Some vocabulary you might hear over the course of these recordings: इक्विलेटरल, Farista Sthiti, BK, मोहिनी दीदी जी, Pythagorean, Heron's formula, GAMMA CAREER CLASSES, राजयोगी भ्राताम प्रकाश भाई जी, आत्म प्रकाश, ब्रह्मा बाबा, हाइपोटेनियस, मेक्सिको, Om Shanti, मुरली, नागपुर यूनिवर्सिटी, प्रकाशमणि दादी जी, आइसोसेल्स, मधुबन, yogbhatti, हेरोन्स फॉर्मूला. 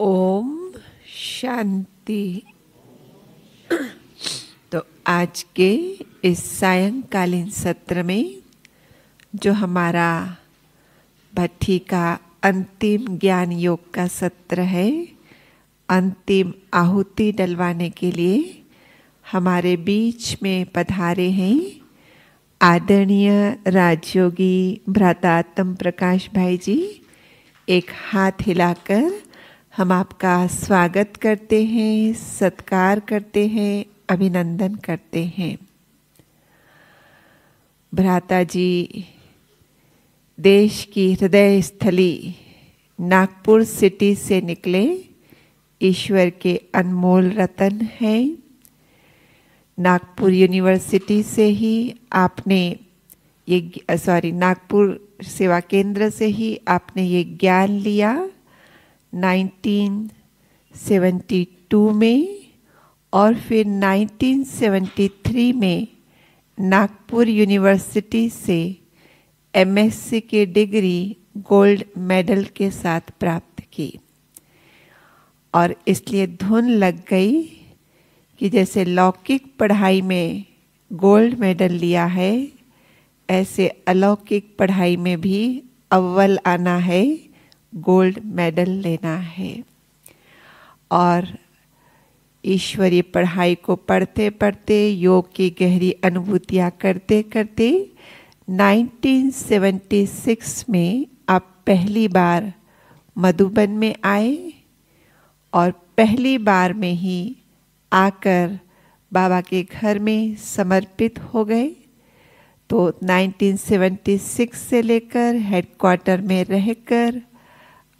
ओम शांति। तो आज के इस सायंकालीन सत्र में जो हमारा भट्टी का अंतिम ज्ञान योग का सत्र है, अंतिम आहुति डलवाने के लिए हमारे बीच में पधारे हैं आदरणीय राजयोगी भ्राताम प्रकाश भाई जी। एक हाथ हिलाकर हम आपका स्वागत करते हैं, सत्कार करते हैं, अभिनंदन करते हैं। भ्राता जी देश की हृदय स्थली नागपुर सिटी से निकले, ईश्वर के अनमोल रतन हैं। नागपुर यूनिवर्सिटी से ही आपने ये नागपुर सेवा केंद्र से ही आपने ये ज्ञान लिया 1972 में, और फिर 1973 में नागपुर यूनिवर्सिटी से एमएससी की डिग्री गोल्ड मेडल के साथ प्राप्त की। और इसलिए धुन लग गई कि जैसे लौकिक पढ़ाई में गोल्ड मेडल लिया है, ऐसे अलौकिक पढ़ाई में भी अव्वल आना है, गोल्ड मेडल लेना है। और ईश्वरीय पढ़ाई को पढ़ते पढ़ते, योग की गहरी अनुभूतियाँ करते करते 1976 में आप पहली बार मधुबन में आए, और पहली बार में ही आकर बाबा के घर में समर्पित हो गए। तो 1976 से लेकर हेडक्वार्टर में रहकर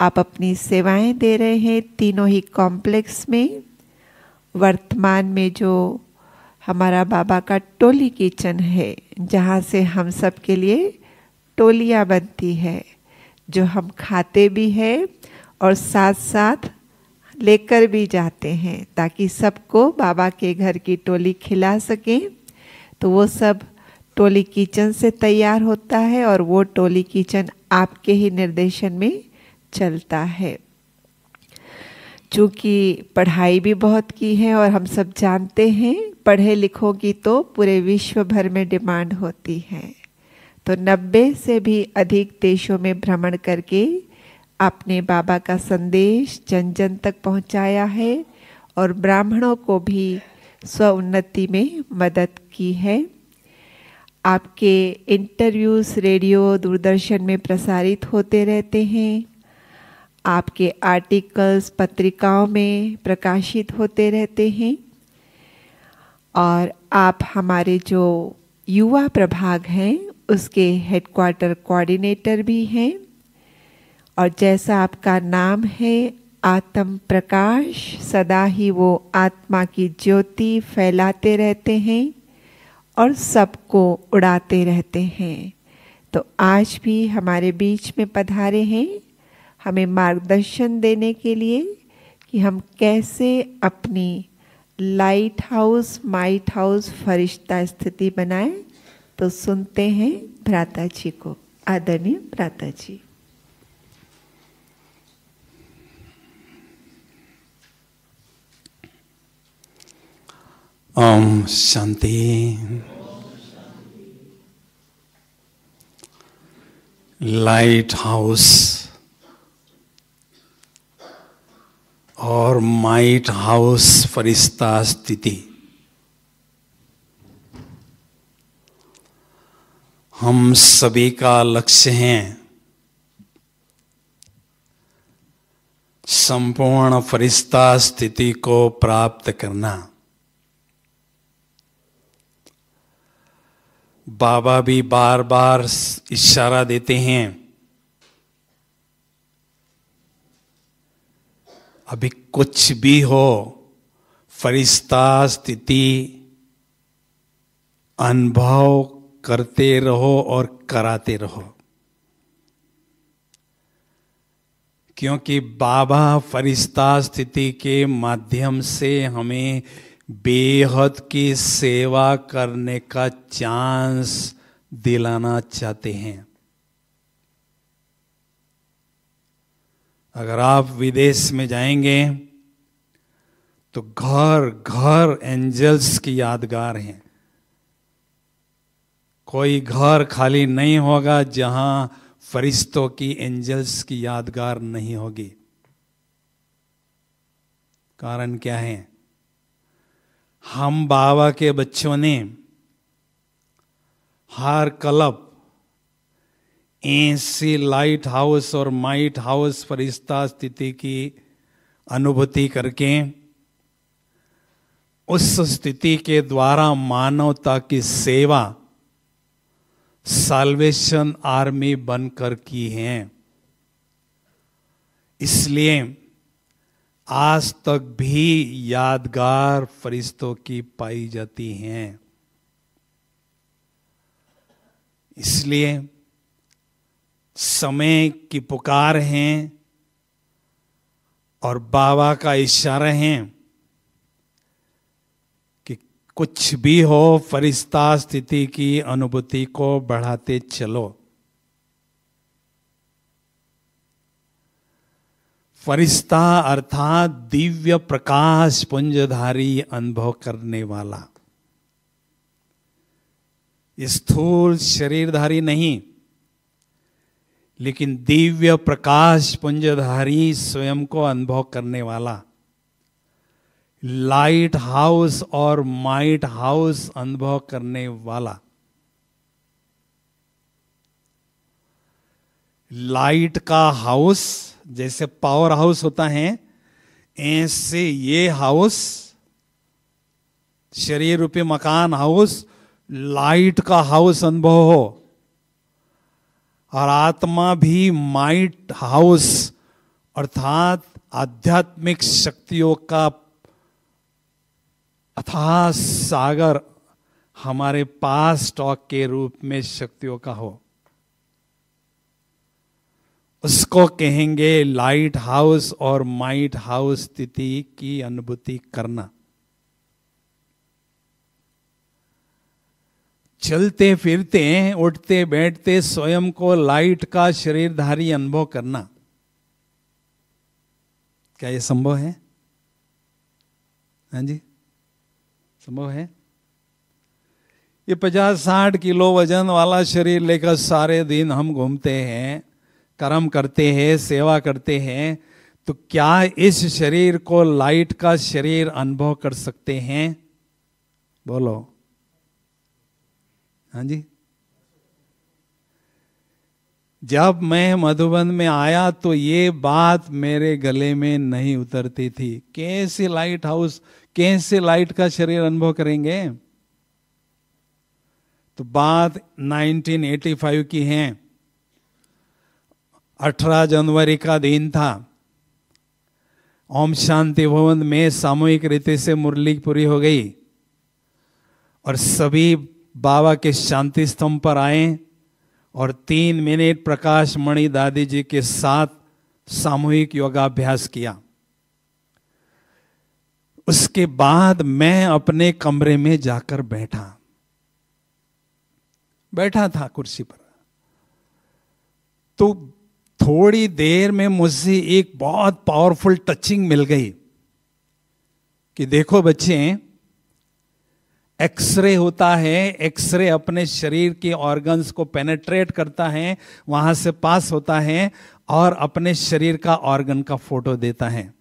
आप अपनी सेवाएं दे रहे हैं तीनों ही कॉम्प्लेक्स में। वर्तमान में जो हमारा बाबा का टोली किचन है, जहाँ से हम सब के लिए टोलियाँ बनती है, जो हम खाते भी हैं और साथ साथ लेकर भी जाते हैं, ताकि सबको बाबा के घर की टोली खिला सकें। तो वो सब टोली किचन से तैयार होता है, और वो टोली किचन आपके ही निर्देशन में चलता है। चूँकि पढ़ाई भी बहुत की है, और हम सब जानते हैं पढ़े लिखों की तो पूरे विश्व भर में डिमांड होती है। तो 90 से भी अधिक देशों में भ्रमण करके आपने बाबा का संदेश जन जन तक पहुंचाया है, और ब्राह्मणों को भी स्वउन्नति में मदद की है। आपके इंटरव्यूज़ रेडियो दूरदर्शन में प्रसारित होते रहते हैं, आपके आर्टिकल्स पत्रिकाओं में प्रकाशित होते रहते हैं, और आप हमारे जो युवा प्रभाग हैं उसके हेडक्वार्टर कोऑर्डिनेटर भी हैं। और जैसा आपका नाम है आत्म प्रकाश, सदा ही वो आत्मा की ज्योति फैलाते रहते हैं और सबको उड़ाते रहते हैं। तो आज भी हमारे बीच में पधारे हैं हमें मार्गदर्शन देने के लिए कि हम कैसे अपनी लाइट हाउस माइट हाउस फरिश्ता स्थिति बनाएं। तो सुनते हैं भ्राता जी को। आदरणीय भ्राता जी। ओम शांति। लाइट हाउस और माइट हाउस फरिश्ता स्थिति, हम सभी का लक्ष्य है संपूर्ण फरिश्ता स्थिति को प्राप्त करना। बाबा भी बार बार इशारा देते हैं, अभी कुछ भी हो फरिश्ता स्थिति अनुभव करते रहो और कराते रहो, क्योंकि बाबा फरिश्ता स्थिति के माध्यम से हमें बेहद की सेवा करने का चांस दिलाना चाहते हैं। अगर आप विदेश में जाएंगे तो घर घर एंजल्स की यादगार हैं। कोई घर खाली नहीं होगा जहां फरिश्तों की एंजल्स की यादगार नहीं होगी। कारण क्या है? हम बाबा के बच्चों ने हर क्लब, ऐसी लाइट हाउस और माइट हाउस फरिश्ता स्थिति की अनुभूति करके उस स्थिति के द्वारा मानवता की सेवा साल्वेशन आर्मी बनकर की है। इसलिए आज तक भी यादगार फरिश्तों की पाई जाती हैं। इसलिए समय की पुकार हैं और बाबा का इशारा है कि कुछ भी हो फरिश्ता स्थिति की अनुभूति को बढ़ाते चलो। फरिश्ता अर्थात दिव्य प्रकाश पुंजधारी अनुभव करने वाला, स्थूल शरीरधारी नहीं, लेकिन दिव्य प्रकाश पुंजधारी स्वयं को अनुभव करने वाला, लाइट हाउस और माइट हाउस अनुभव करने वाला। लाइट का हाउस जैसे पावर हाउस होता है, ऐसे ये हाउस शरीर रूपी मकान हाउस लाइट का हाउस अनुभव हो और आत्मा भी माइट हाउस अर्थात आध्यात्मिक शक्तियों का अथाह सागर हमारे पास स्टॉक के रूप में शक्तियों का हो, उसको कहेंगे लाइट हाउस और माइट हाउस स्थिति की अनुभूति करना। चलते फिरते उठते बैठते स्वयं को लाइट का शरीरधारी अनुभव करना, क्या यह संभव है? हाँ जी, संभव है। ये 50-60 किलो वजन वाला शरीर लेकर सारे दिन हम घूमते हैं, कर्म करते हैं, सेवा करते हैं, तो क्या इस शरीर को लाइट का शरीर अनुभव कर सकते हैं? बोलो। हाँ जी, जब मैं मधुबन में आया तो ये बात मेरे गले में नहीं उतरती थी। कैसे लाइट हाउस, कैसे लाइट का शरीर अनुभव करेंगे? तो बात 1985 की है। 18 जनवरी का दिन था। ओम शांति भवन में सामूहिक रीति से मुरली पूरी हो गई और सभी बाबा के शांति स्तंभ पर आए और 3 मिनट प्रकाशमणि दादी जी के साथ सामूहिक योगाभ्यास किया। उसके बाद मैं अपने कमरे में जाकर बैठा था कुर्सी पर। तो थोड़ी देर में मुझसे एक बहुत पावरफुल टचिंग मिल गई कि देखो बच्चे, एक्सरे होता है, एक्सरे अपने शरीर के ऑर्गन्स को पेनेट्रेट करता है, वहां से पास होता है और अपने शरीर का ऑर्गन का फोटो देता है।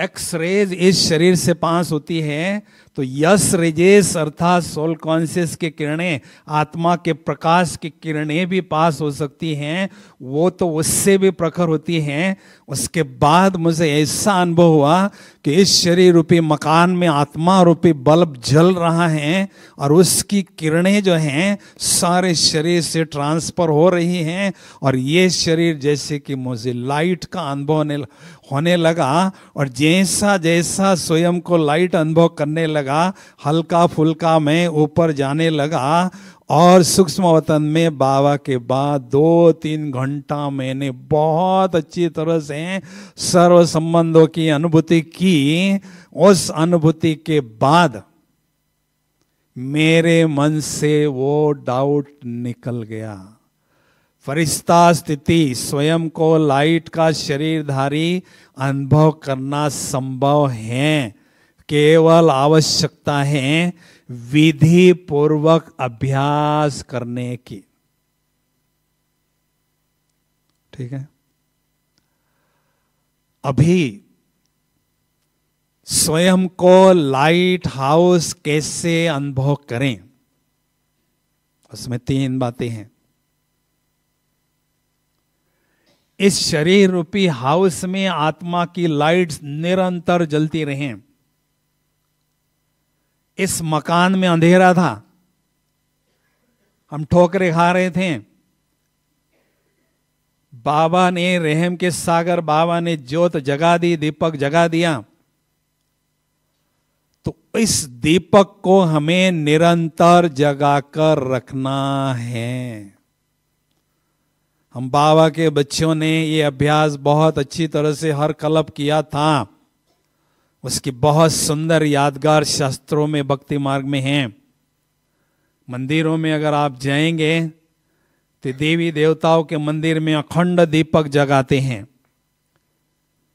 एक्स रेज इस शरीर से पास होती है तो यस रेजेस अर्थात सोल कॉन्शियस के किरणें, आत्मा के प्रकाश की किरणें भी पास हो सकती हैं, वो तो उससे भी प्रखर होती हैं। उसके बाद मुझे ऐसा अनुभव हुआ कि इस शरीर रूपी मकान में आत्मा रूपी बल्ब जल रहा है और उसकी किरणें जो हैं सारे शरीर से ट्रांसफर हो रही हैं और ये शरीर जैसे कि मुझे लाइट का अनुभव होने लगा। और जैसा जैसा स्वयं को लाइट अनुभव करने लगा, हल्का फुल्का मैं ऊपर जाने लगा और सूक्ष्म वतन में बाबा के बाद 2-3 घंटा मैंने बहुत अच्छी तरह से सर्व संबंधों की अनुभूति की। उस अनुभूति के बाद मेरे मन से वो डाउट निकल गया, फरिश्ता स्थिति स्वयं को लाइट का शरीरधारी अनुभव करना संभव है, केवल आवश्यकता है विधि पूर्वक अभ्यास करने की। ठीक है, अभी स्वयं को लाइट हाउस कैसे अनुभव करें, उसमें तीन बातें हैं। इस शरीर रूपी हाउस में आत्मा की लाइट्स निरंतर जलती रहें। इस मकान में अंधेरा था, हम ठोकरे खा रहे थे, बाबा ने रहम के सागर बाबा ने ज्योत जगा दी, दीपक जगा दिया। तो इस दीपक को हमें निरंतर जगाकर रखना है। हम बाबा के बच्चों ने ये अभ्यास बहुत अच्छी तरह से हर कल्प किया था, उसकी बहुत सुंदर यादगार शास्त्रों में भक्ति मार्ग में है। मंदिरों में अगर आप जाएंगे तो देवी देवताओं के मंदिर में अखंड दीपक जगाते हैं,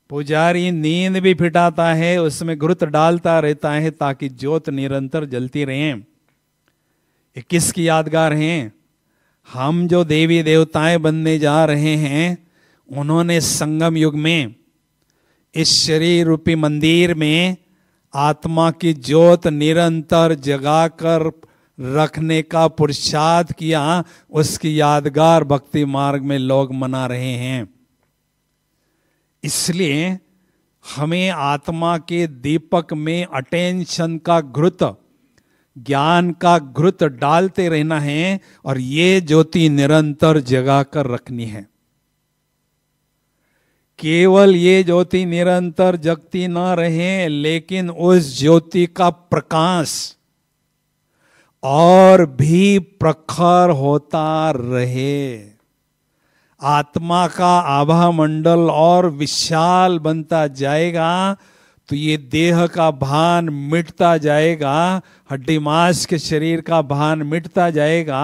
पुजारी नींद भी फिटाता है, उसमें घृत डालता रहता है ताकि ज्योत निरंतर जलती रहे। ये किसकी यादगार हैं? हम जो देवी देवताएं बनने जा रहे हैं, उन्होंने संगम युग में इस शरीर रूपी मंदिर में आत्मा की ज्योत निरंतर जगाकर रखने का पुरुषार्थ किया। उसकी यादगार भक्ति मार्ग में लोग मना रहे हैं। इसलिए हमें आत्मा के दीपक में अटेंशन का घृत, ज्ञान का घृत डालते रहना है और ये ज्योति निरंतर जगाकर रखनी है। केवल ये ज्योति निरंतर जगती ना रहे, लेकिन उस ज्योति का प्रकाश और भी प्रखर होता रहे, आत्मा का आभा मंडल और विशाल बनता जाएगा तो ये देह का भान मिटता जाएगा, हड्डी मांस के शरीर का भान मिटता जाएगा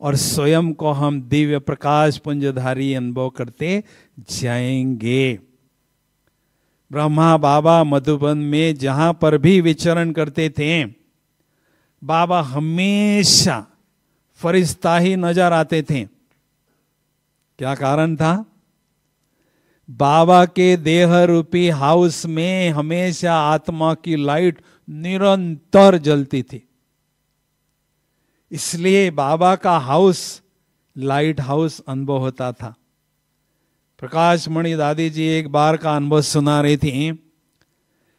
और स्वयं को हम दिव्य प्रकाश पुंजधारी अनुभव करते जाएंगे। ब्रह्मा बाबा मधुबन में जहाँ पर भी विचरण करते थे, बाबा हमेशा फरिश्ता ही नजर आते थे। क्या कारण था? बाबा के देह रूपी हाउस में हमेशा आत्मा की लाइट निरंतर जलती थी, इसलिए बाबा का हाउस लाइट हाउस अनुभव होता था। प्रकाशमणि दादी जी एक बार का अनुभव सुना रही थी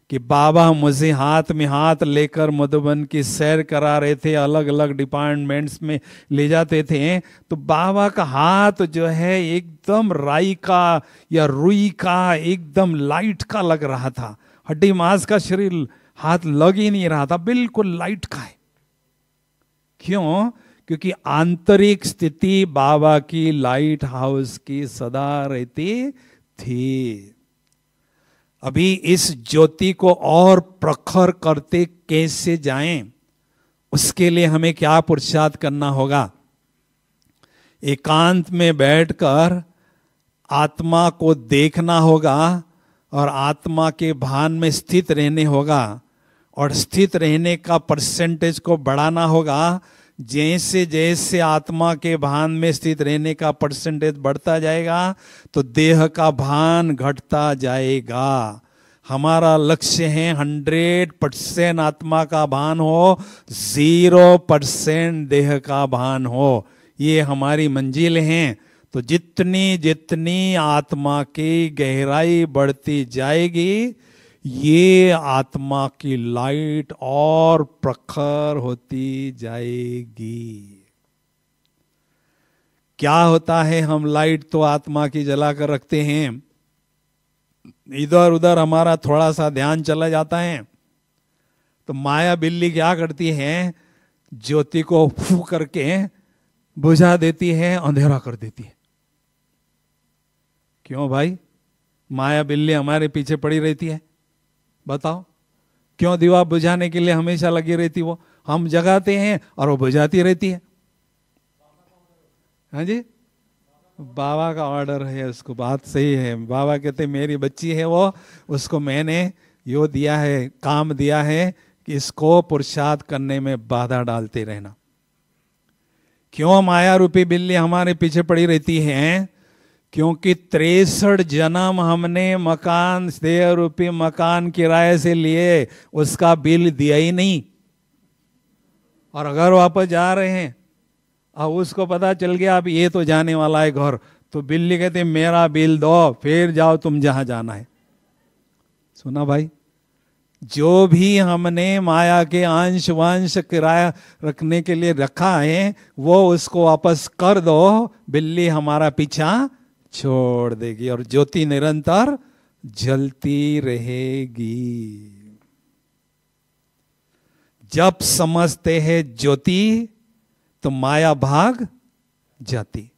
कि बाबा मुझे हाथ में हाथ लेकर मधुबन की सैर करा रहे थे, अलग अलग डिपार्टमेंट्स में ले जाते थे। तो बाबा का हाथ जो है एकदम राई का या रुई का, एकदम लाइट का लग रहा था, हड्डी मांस का शरीर हाथ लग ही नहीं रहा था, बिल्कुल लाइट का है। क्यों? क्योंकि आंतरिक स्थिति बाबा की लाइट हाउस की सदा रहती थी। अभी इस ज्योति को और प्रखर करते कैसे जाएं, उसके लिए हमें क्या पुरुषार्थ करना होगा? एकांत में बैठकर आत्मा को देखना होगा और आत्मा के भान में स्थित रहने होगा और स्थित रहने का परसेंटेज को बढ़ाना होगा। जैसे जैसे आत्मा के भान में स्थित रहने का परसेंटेज बढ़ता जाएगा तो देह का भान घटता जाएगा। हमारा लक्ष्य है 100% आत्मा का भान हो, 0% देह का भान हो, ये हमारी मंजिल है। तो जितनी जितनी आत्मा की गहराई बढ़ती जाएगी, ये आत्मा की लाइट और प्रखर होती जाएगी। क्या होता है, हम लाइट तो आत्मा की जला कर रखते हैं, इधर उधर हमारा थोड़ा सा ध्यान चला जाता है तो माया बिल्ली क्या करती है, ज्योति को फू करके बुझा देती है, अंधेरा कर देती है। क्यों भाई, माया बिल्ली हमारे पीछे पड़ी रहती है, बताओ क्यों? दीवा बुझाने के लिए हमेशा लगी रहती, वो हम जगाते हैं और वो बुझाती रहती है। हाँ जी, बाबा का ऑर्डर है उसको, बात सही है। बाबा कहते मेरी बच्ची है वो, उसको मैंने यो दिया है, काम दिया है कि इसको पुरुषार्थ करने में बाधा डालते रहना। क्यों माया रूपी बिल्ली हमारे पीछे पड़ी रहती है? क्योंकि 63 जन्म हमने मकान, 100 रुपये मकान किराए से लिए, उसका बिल दिया ही नहीं, और अगर वापस जा रहे हैं और उसको पता चल गया अब ये तो जाने वाला है घर, तो बिल्ली कहते मेरा बिल दो, फिर जाओ तुम जहाँ जाना है। सुना भाई, जो भी हमने माया के अंश वंश किराया रखने के लिए रखा है वो उसको वापस कर दो, बिल्ली हमारा पीछा छोड़ देगी और ज्योति निरंतर जलती रहेगी। जब समझते हैं ज्योति तो माया भाग जाती,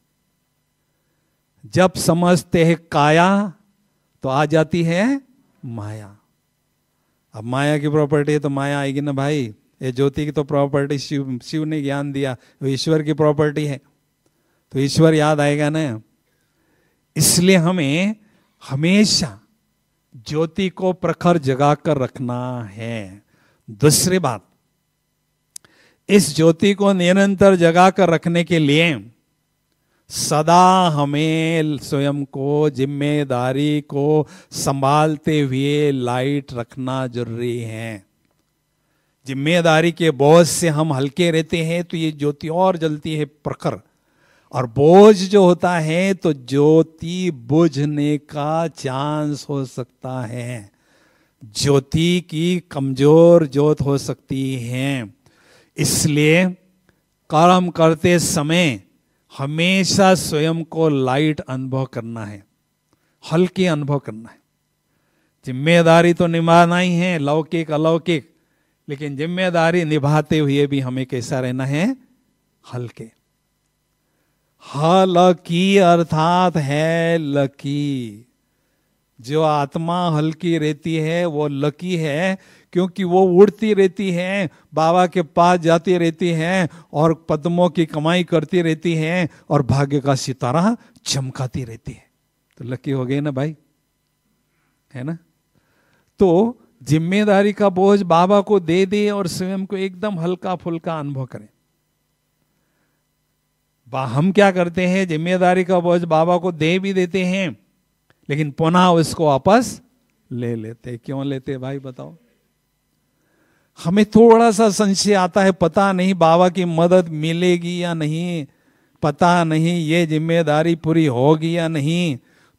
जब समझते हैं काया तो आ जाती है माया। अब माया की प्रॉपर्टी है तो माया आएगी ना भाई, ये ज्योति की तो प्रॉपर्टी शिव ने ज्ञान दिया, वो ईश्वर की प्रॉपर्टी है तो ईश्वर याद आएगा ना। इसलिए हमें हमेशा ज्योति को प्रखर जगा कर रखना है। दूसरी बात, इस ज्योति को निरंतर जगा कर रखने के लिए सदा हमें स्वयं को जिम्मेदारी को संभालते हुए लाइट रखना जरूरी है। जिम्मेदारी के बोझ से हम हल्के रहते हैं तो ये ज्योति और जलती है प्रखर, और बोझ जो होता है तो ज्योति बुझने का चांस हो सकता है, ज्योति की कमजोर ज्योत हो सकती है। इसलिए कर्म करते समय हमेशा स्वयं को लाइट अनुभव करना है, हल्के अनुभव करना है। जिम्मेदारी तो निभाना ही है, लौकिक अलौकिक, लेकिन जिम्मेदारी निभाते हुए भी हमें कैसा रहना है? हल्के। हलकी अर्थात है लकी। जो आत्मा हल्की रहती है वो लकी है, क्योंकि वो उड़ती रहती है, बाबा के पास जाती रहती है और पद्मों की कमाई करती रहती है और भाग्य का सितारा चमकाती रहती है। तो लकी हो गई ना भाई, है ना? तो जिम्मेदारी का बोझ बाबा को दे दे और स्वयं को एकदम हल्का फुल्का अनुभव करें। हम क्या करते हैं? जिम्मेदारी का बोझ बाबा को दे भी देते हैं लेकिन पुनः उसको वापस ले लेते। क्यों लेते भाई बताओ? हमें थोड़ा सा संशय आता है, पता नहीं बाबा की मदद मिलेगी या नहीं, पता नहीं ये जिम्मेदारी पूरी होगी या नहीं,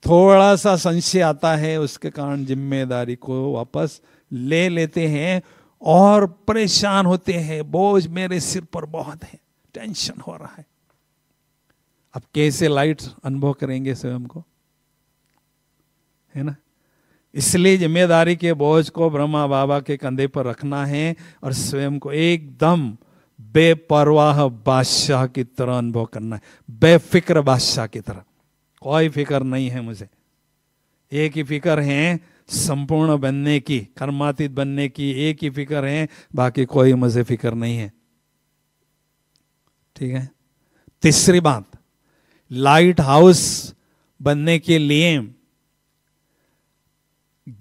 थोड़ा सा संशय आता है, उसके कारण जिम्मेदारी को वापस ले लेते हैं और परेशान होते हैं। बोझ मेरे सिर पर बहुत है, टेंशन हो रहा है। अब कैसे लाइट अनुभव करेंगे स्वयं को, है ना? इसलिए जिम्मेदारी के बोझ को ब्रह्मा बाबा के कंधे पर रखना है और स्वयं को एकदम बेपरवाह बादशाह की तरह अनुभव करना है, बेफिक्र बादशाह की तरह। कोई फिक्र नहीं है मुझे, एक ही फिक्र है संपूर्ण बनने की, कर्मातीत बनने की एक ही फिक्र है, बाकी कोई मुझे फिक्र नहीं है। ठीक है। तीसरी बात, लाइट हाउस बनने के लिए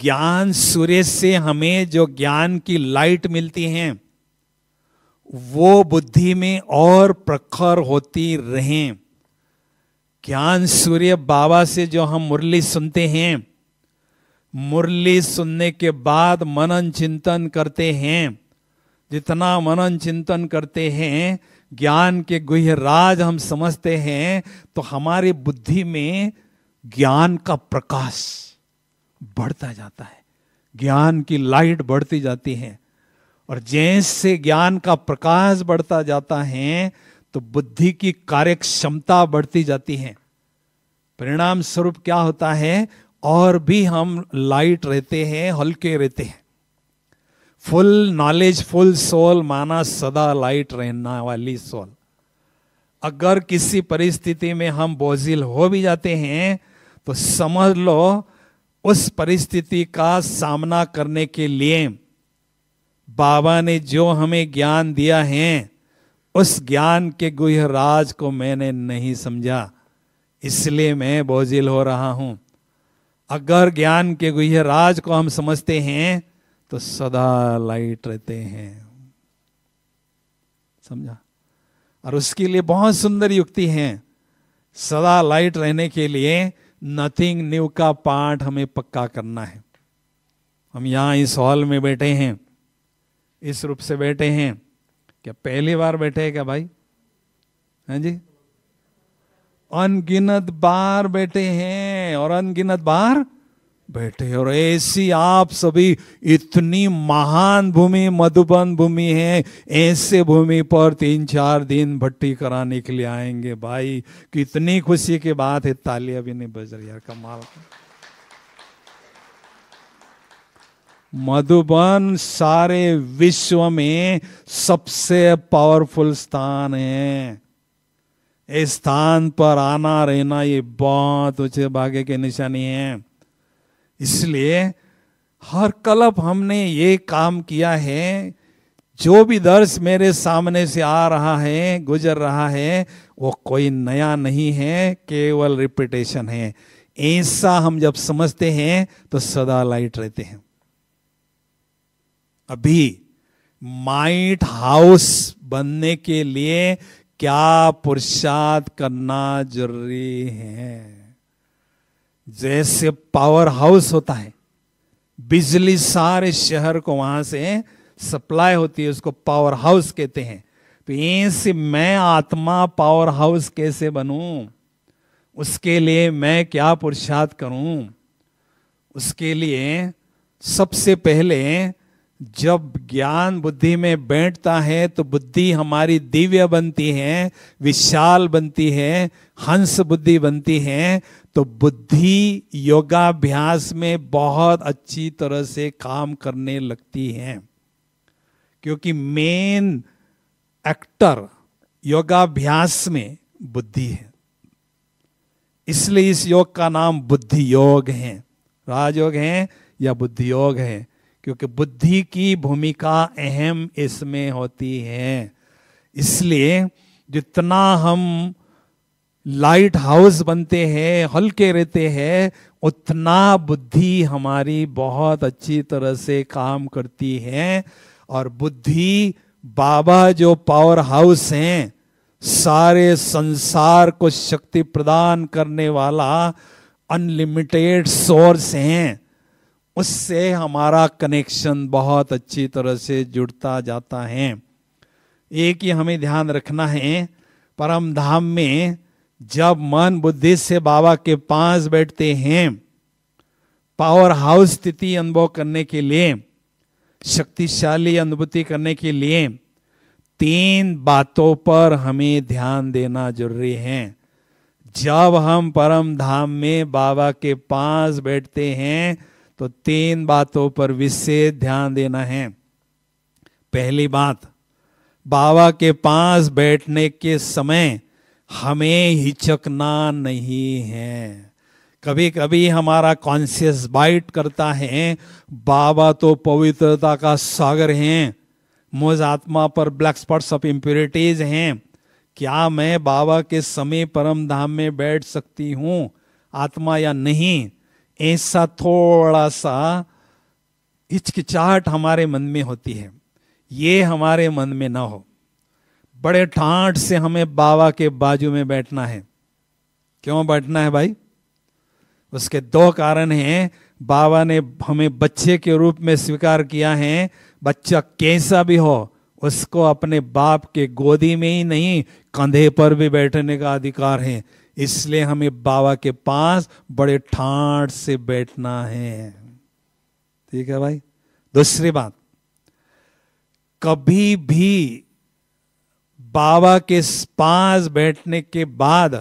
ज्ञान सूर्य से हमें जो ज्ञान की लाइट मिलती है वो बुद्धि में और प्रखर होती रहे। ज्ञान सूर्य बाबा से जो हम मुरली सुनते हैं, मुरली सुनने के बाद मनन चिंतन करते हैं, जितना मनन चिंतन करते हैं ज्ञान के गुह्य राज हम समझते हैं, तो हमारी बुद्धि में ज्ञान का प्रकाश बढ़ता जाता है, ज्ञान की लाइट बढ़ती जाती है। और जैसे ज्ञान का प्रकाश बढ़ता जाता है तो बुद्धि की कार्यक्षमता बढ़ती जाती है। परिणाम स्वरूप क्या होता है? और भी हम लाइट रहते हैं, हल्के रहते हैं। फुल नॉलेज फुल सोल माना सदा लाइट रहना वाली सोल। अगर किसी परिस्थिति में हम बोझिल हो भी जाते हैं तो समझ लो उस परिस्थिति का सामना करने के लिए बाबा ने जो हमें ज्ञान दिया है उस ज्ञान के गुह्य राज को मैंने नहीं समझा, इसलिए मैं बोझिल हो रहा हूँ। अगर ज्ञान के गुह्य राज को हम समझते हैं तो सदा लाइट रहते हैं, समझा। और उसके लिए बहुत सुंदर युक्ति है, सदा लाइट रहने के लिए नथिंग न्यू का पाठ हमें पक्का करना है। हम यहाँ इस हॉल में बैठे हैं, इस रूप से बैठे हैं, क्या पहली बार बैठे हैं क्या भाई? हैं जी, अनगिनत बार बैठे हैं और अनगिनत बार बैठे, और ऐसी आप सभी इतनी महान भूमि मधुबन भूमि है, ऐसे भूमि पर 3-4 दिन भट्टी कराने के लिए आएंगे भाई। कितनी खुशी की बात है, तालियां भी नहीं बज रही यार, कमाल। मधुबन सारे विश्व में सबसे पावरफुल स्थान है, इस स्थान पर आना रहना ये बहुत ऊंचे भाग्य की निशानी है। इसलिए हर कल्प हमने ये काम किया है, जो भी दर्श मेरे सामने से आ रहा है, गुजर रहा है, वो कोई नया नहीं है, केवल रिपीटेशन है। ऐसा हम जब समझते हैं तो सदा लाइट रहते हैं। अभी माइट हाउस बनने के लिए क्या पुरुषार्थ करना जरूरी है। जैसे पावर हाउस होता है, बिजली सारे शहर को वहां से सप्लाई होती है, उसको पावर हाउस कहते हैं। तो ऐसे मैं आत्मा पावर हाउस कैसे बनूं, उसके लिए मैं क्या पुरुषार्थ करूं? उसके लिए सबसे पहले जब ज्ञान बुद्धि में बैठता है तो बुद्धि हमारी दिव्य बनती है, विशाल बनती है, हंस बुद्धि बनती है। तो बुद्धि योगाभ्यास में बहुत अच्छी तरह से काम करने लगती है, क्योंकि मेन एक्टर योगाभ्यास में बुद्धि है। इसलिए इस योग का नाम बुद्धि योग है, राजयोग है या बुद्धि योग है, क्योंकि बुद्धि की भूमिका अहम इसमें होती है। इसलिए जितना हम लाइट हाउस बनते हैं, हल्के रहते हैं, उतना बुद्धि हमारी बहुत अच्छी तरह से काम करती है। और बुद्धि बाबा जो पावर हाउस हैं, सारे संसार को शक्ति प्रदान करने वाला अनलिमिटेड सोर्स हैं, उससे हमारा कनेक्शन बहुत अच्छी तरह से जुड़ता जाता है। एक ही हमें ध्यान रखना है, परम धाम में जब मन बुद्धि से बाबा के पास बैठते हैं, पावर हाउस स्थिति अनुभव करने के लिए, शक्तिशाली अनुभूति करने के लिए 3 बातों पर हमें ध्यान देना जरूरी है। जब हम परम धाम में बाबा के पास बैठते हैं तो 3 बातों पर विशेष ध्यान देना है। पहली बात, बाबा के पास बैठने के समय हमें हिचकना नहीं है। कभी कभी हमारा कॉन्शियस बाइट करता है, बाबा तो पवित्रता का सागर हैं, मुझ आत्मा पर ब्लैक स्पॉट्स ऑफ इंप्योरिटीज हैं, क्या मैं बाबा के समीप परम धाम में बैठ सकती हूँ आत्मा या नहीं? ऐसा थोड़ा सा हिचकिचाहट हमारे मन में होती है, ये हमारे मन में ना हो। बड़े ठाट से हमें बाबा के बाजू में बैठना है। क्यों बैठना है भाई? उसके 2 कारण हैं। बाबा ने हमें बच्चे के रूप में स्वीकार किया है, बच्चा कैसा भी हो उसको अपने बाप के गोदी में ही नहीं, कंधे पर भी बैठने का अधिकार है। इसलिए हमें बाबा के पास बड़े ठाट से बैठना है, ठीक है भाई। दूसरी बात, कभी भी बाबा के पास बैठने के बाद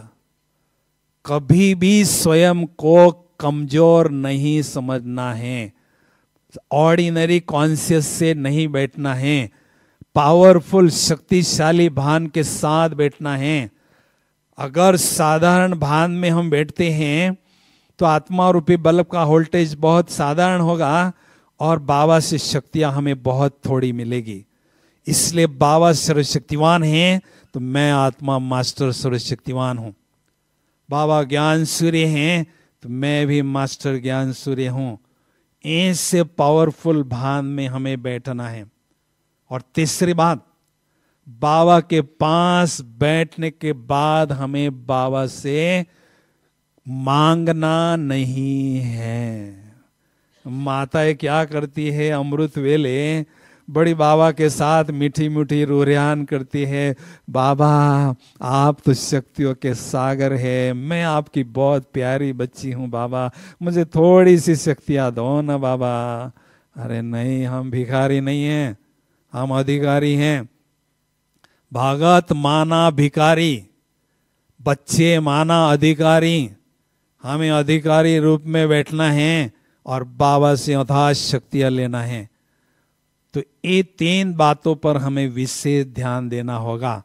कभी भी स्वयं को कमजोर नहीं समझना है, ऑर्डिनरी कॉन्शियस से नहीं बैठना है, पावरफुल शक्तिशाली भान के साथ बैठना है। अगर साधारण भान में हम बैठते हैं तो आत्मा रूपी बल्ब का वोल्टेज बहुत साधारण होगा और बाबा से शक्तियाँ हमें बहुत थोड़ी मिलेगी। इसलिए बाबा सर्वशक्तिवान हैं तो मैं आत्मा मास्टर सर्वशक्तिवान हूँ। बाबा ज्ञान सूर्य हैं तो मैं भी मास्टर ज्ञान सूर्य हूँ, ऐसे पावरफुल भान में हमें बैठना है। और तीसरी बात, बाबा के पास बैठने के बाद हमें बाबा से मांगना नहीं है। माताएं क्या करती है, अमृत वेले बड़ी बाबा के साथ मीठी मीठी रुरियान करती है, बाबा आप तो शक्तियों के सागर है, मैं आपकी बहुत प्यारी बच्ची हूँ बाबा, मुझे थोड़ी सी शक्तियाँ दो ना बाबा। अरे नहीं, हम भिखारी नहीं हैं, हम अधिकारी हैं। भगत माना भिखारी, बच्चे माना अधिकारी, हमें अधिकारी रूप में बैठना है और बाबा से अथाह शक्तियाँ लेना है। तो ये तीन बातों पर हमें विशेष ध्यान देना होगा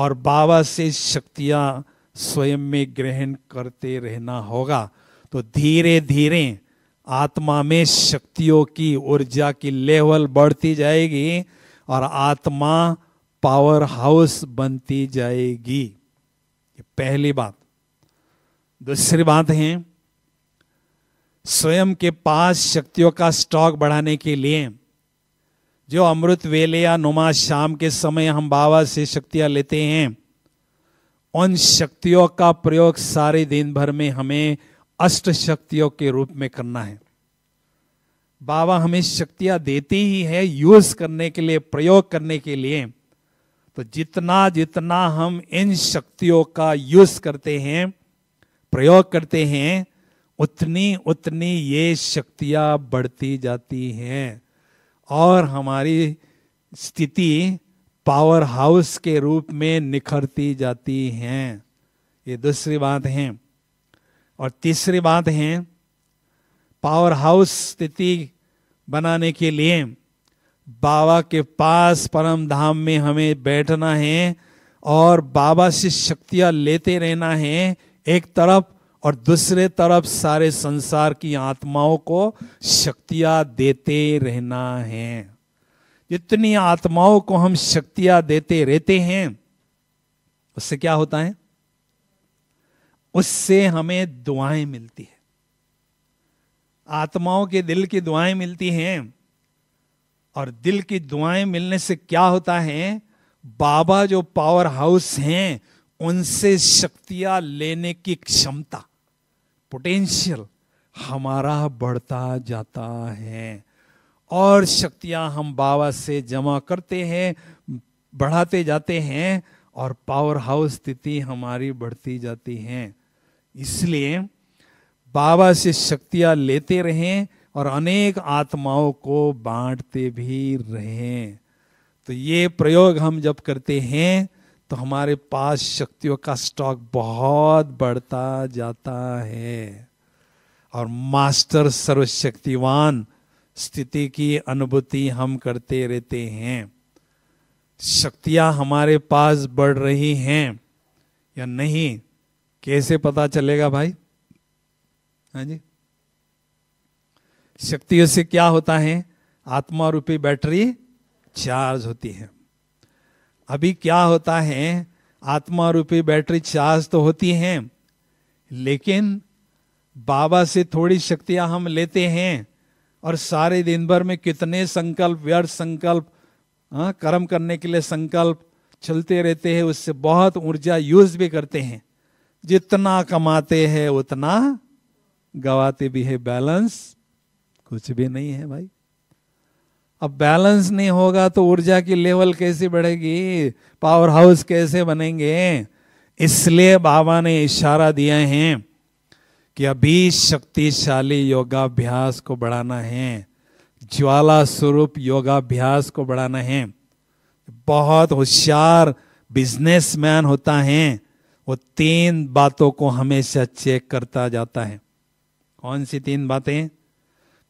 और बाबा से शक्तियाँ स्वयं में ग्रहण करते रहना होगा। तो धीरे धीरे आत्मा में शक्तियों की ऊर्जा की लेवल बढ़ती जाएगी और आत्मा पावर हाउस बनती जाएगी। ये पहली बात। दूसरी बात है, स्वयं के पास शक्तियों का स्टॉक बढ़ाने के लिए जो अमृत वेले या नुमा शाम के समय हम बाबा से शक्तियाँ लेते हैं, उन शक्तियों का प्रयोग सारे दिन भर में हमें अष्ट शक्तियों के रूप में करना है। बाबा हमें शक्तियाँ देती ही है यूज करने के लिए, प्रयोग करने के लिए। तो जितना जितना हम इन शक्तियों का यूज करते हैं, प्रयोग करते हैं, उतनी उतनी ये शक्तियाँ बढ़ती जाती हैं और हमारी स्थिति पावर हाउस के रूप में निखरती जाती हैं। ये दूसरी बात है। और तीसरी बात है, पावर हाउस स्थिति बनाने के लिए बाबा के पास परम धाम में हमें बैठना है और बाबा से शक्तियाँ लेते रहना है एक तरफ, और दूसरे तरफ सारे संसार की आत्माओं को शक्तियाँ देते रहना है। जितनी आत्माओं को हम शक्तियाँ देते रहते हैं उससे क्या होता है, उससे हमें दुआएं मिलती है, आत्माओं के दिल की दुआएं मिलती हैं। और दिल की दुआएं मिलने से क्या होता है, बाबा जो पावर हाउस हैं उनसे शक्तियाँ लेने की क्षमता, पोटेंशियल हमारा बढ़ता जाता है और शक्तियाँ हम बाबा से जमा करते हैं, बढ़ाते जाते हैं और पावर हाउस स्थिति हमारी बढ़ती जाती है। इसलिए बाबा से शक्तियाँ लेते रहें और अनेक आत्माओं को बांटते भी रहें। तो ये प्रयोग हम जब करते हैं तो हमारे पास शक्तियों का स्टॉक बहुत बढ़ता जाता है और मास्टर सर्वशक्तिवान स्थिति की अनुभूति हम करते रहते हैं। शक्तियाँ हमारे पास बढ़ रही हैं या नहीं कैसे पता चलेगा भाई? हाँ जी, शक्तियों से क्या होता है, आत्मा रूपी बैटरी चार्ज होती है। अभी क्या होता है, आत्मा रूपी बैटरी चार्ज तो होती है, लेकिन बाबा से थोड़ी शक्तियाँ हम लेते हैं और सारे दिन भर में कितने संकल्प, व्यर्थ संकल्प, कर्म करने के लिए संकल्प चलते रहते हैं, उससे बहुत ऊर्जा यूज भी करते हैं। जितना कमाते हैं उतना गवाते भी है, बैलेंस कुछ भी नहीं है भाई। अब बैलेंस नहीं होगा तो ऊर्जा की लेवल कैसे बढ़ेगी, पावर हाउस कैसे बनेंगे? इसलिए बाबा ने इशारा दिया है कि अभी शक्तिशाली योगाभ्यास को बढ़ाना है, ज्वाला स्वरूप योगाभ्यास को बढ़ाना है। बहुत होशियार बिजनेसमैन होता है वो तीन बातों को हमेशा चेक करता जाता है। कौन सी तीन बातें?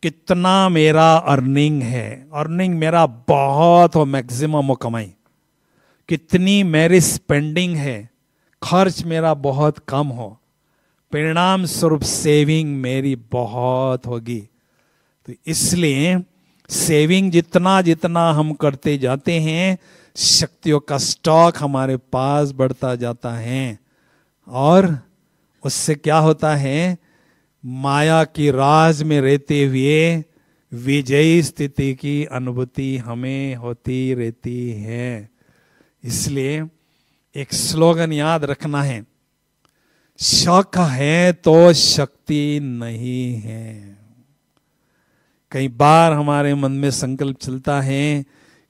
कितना मेरा अर्निंग है, अर्निंग मेरा बहुत हो, मैक्सिमम हो कमाई। कितनी मेरी स्पेंडिंग है, खर्च मेरा बहुत कम हो, परिणाम स्वरूप सेविंग मेरी बहुत होगी। तो इसलिए सेविंग जितना जितना हम करते जाते हैं शक्तियों का स्टॉक हमारे पास बढ़ता जाता है और उससे क्या होता है, माया की राज में रहते हुए विजयी स्थिति की अनुभूति हमें होती रहती है। इसलिए एक स्लोगन याद रखना है, शक है तो शक्ति नहीं है। कई बार हमारे मन में संकल्प चलता है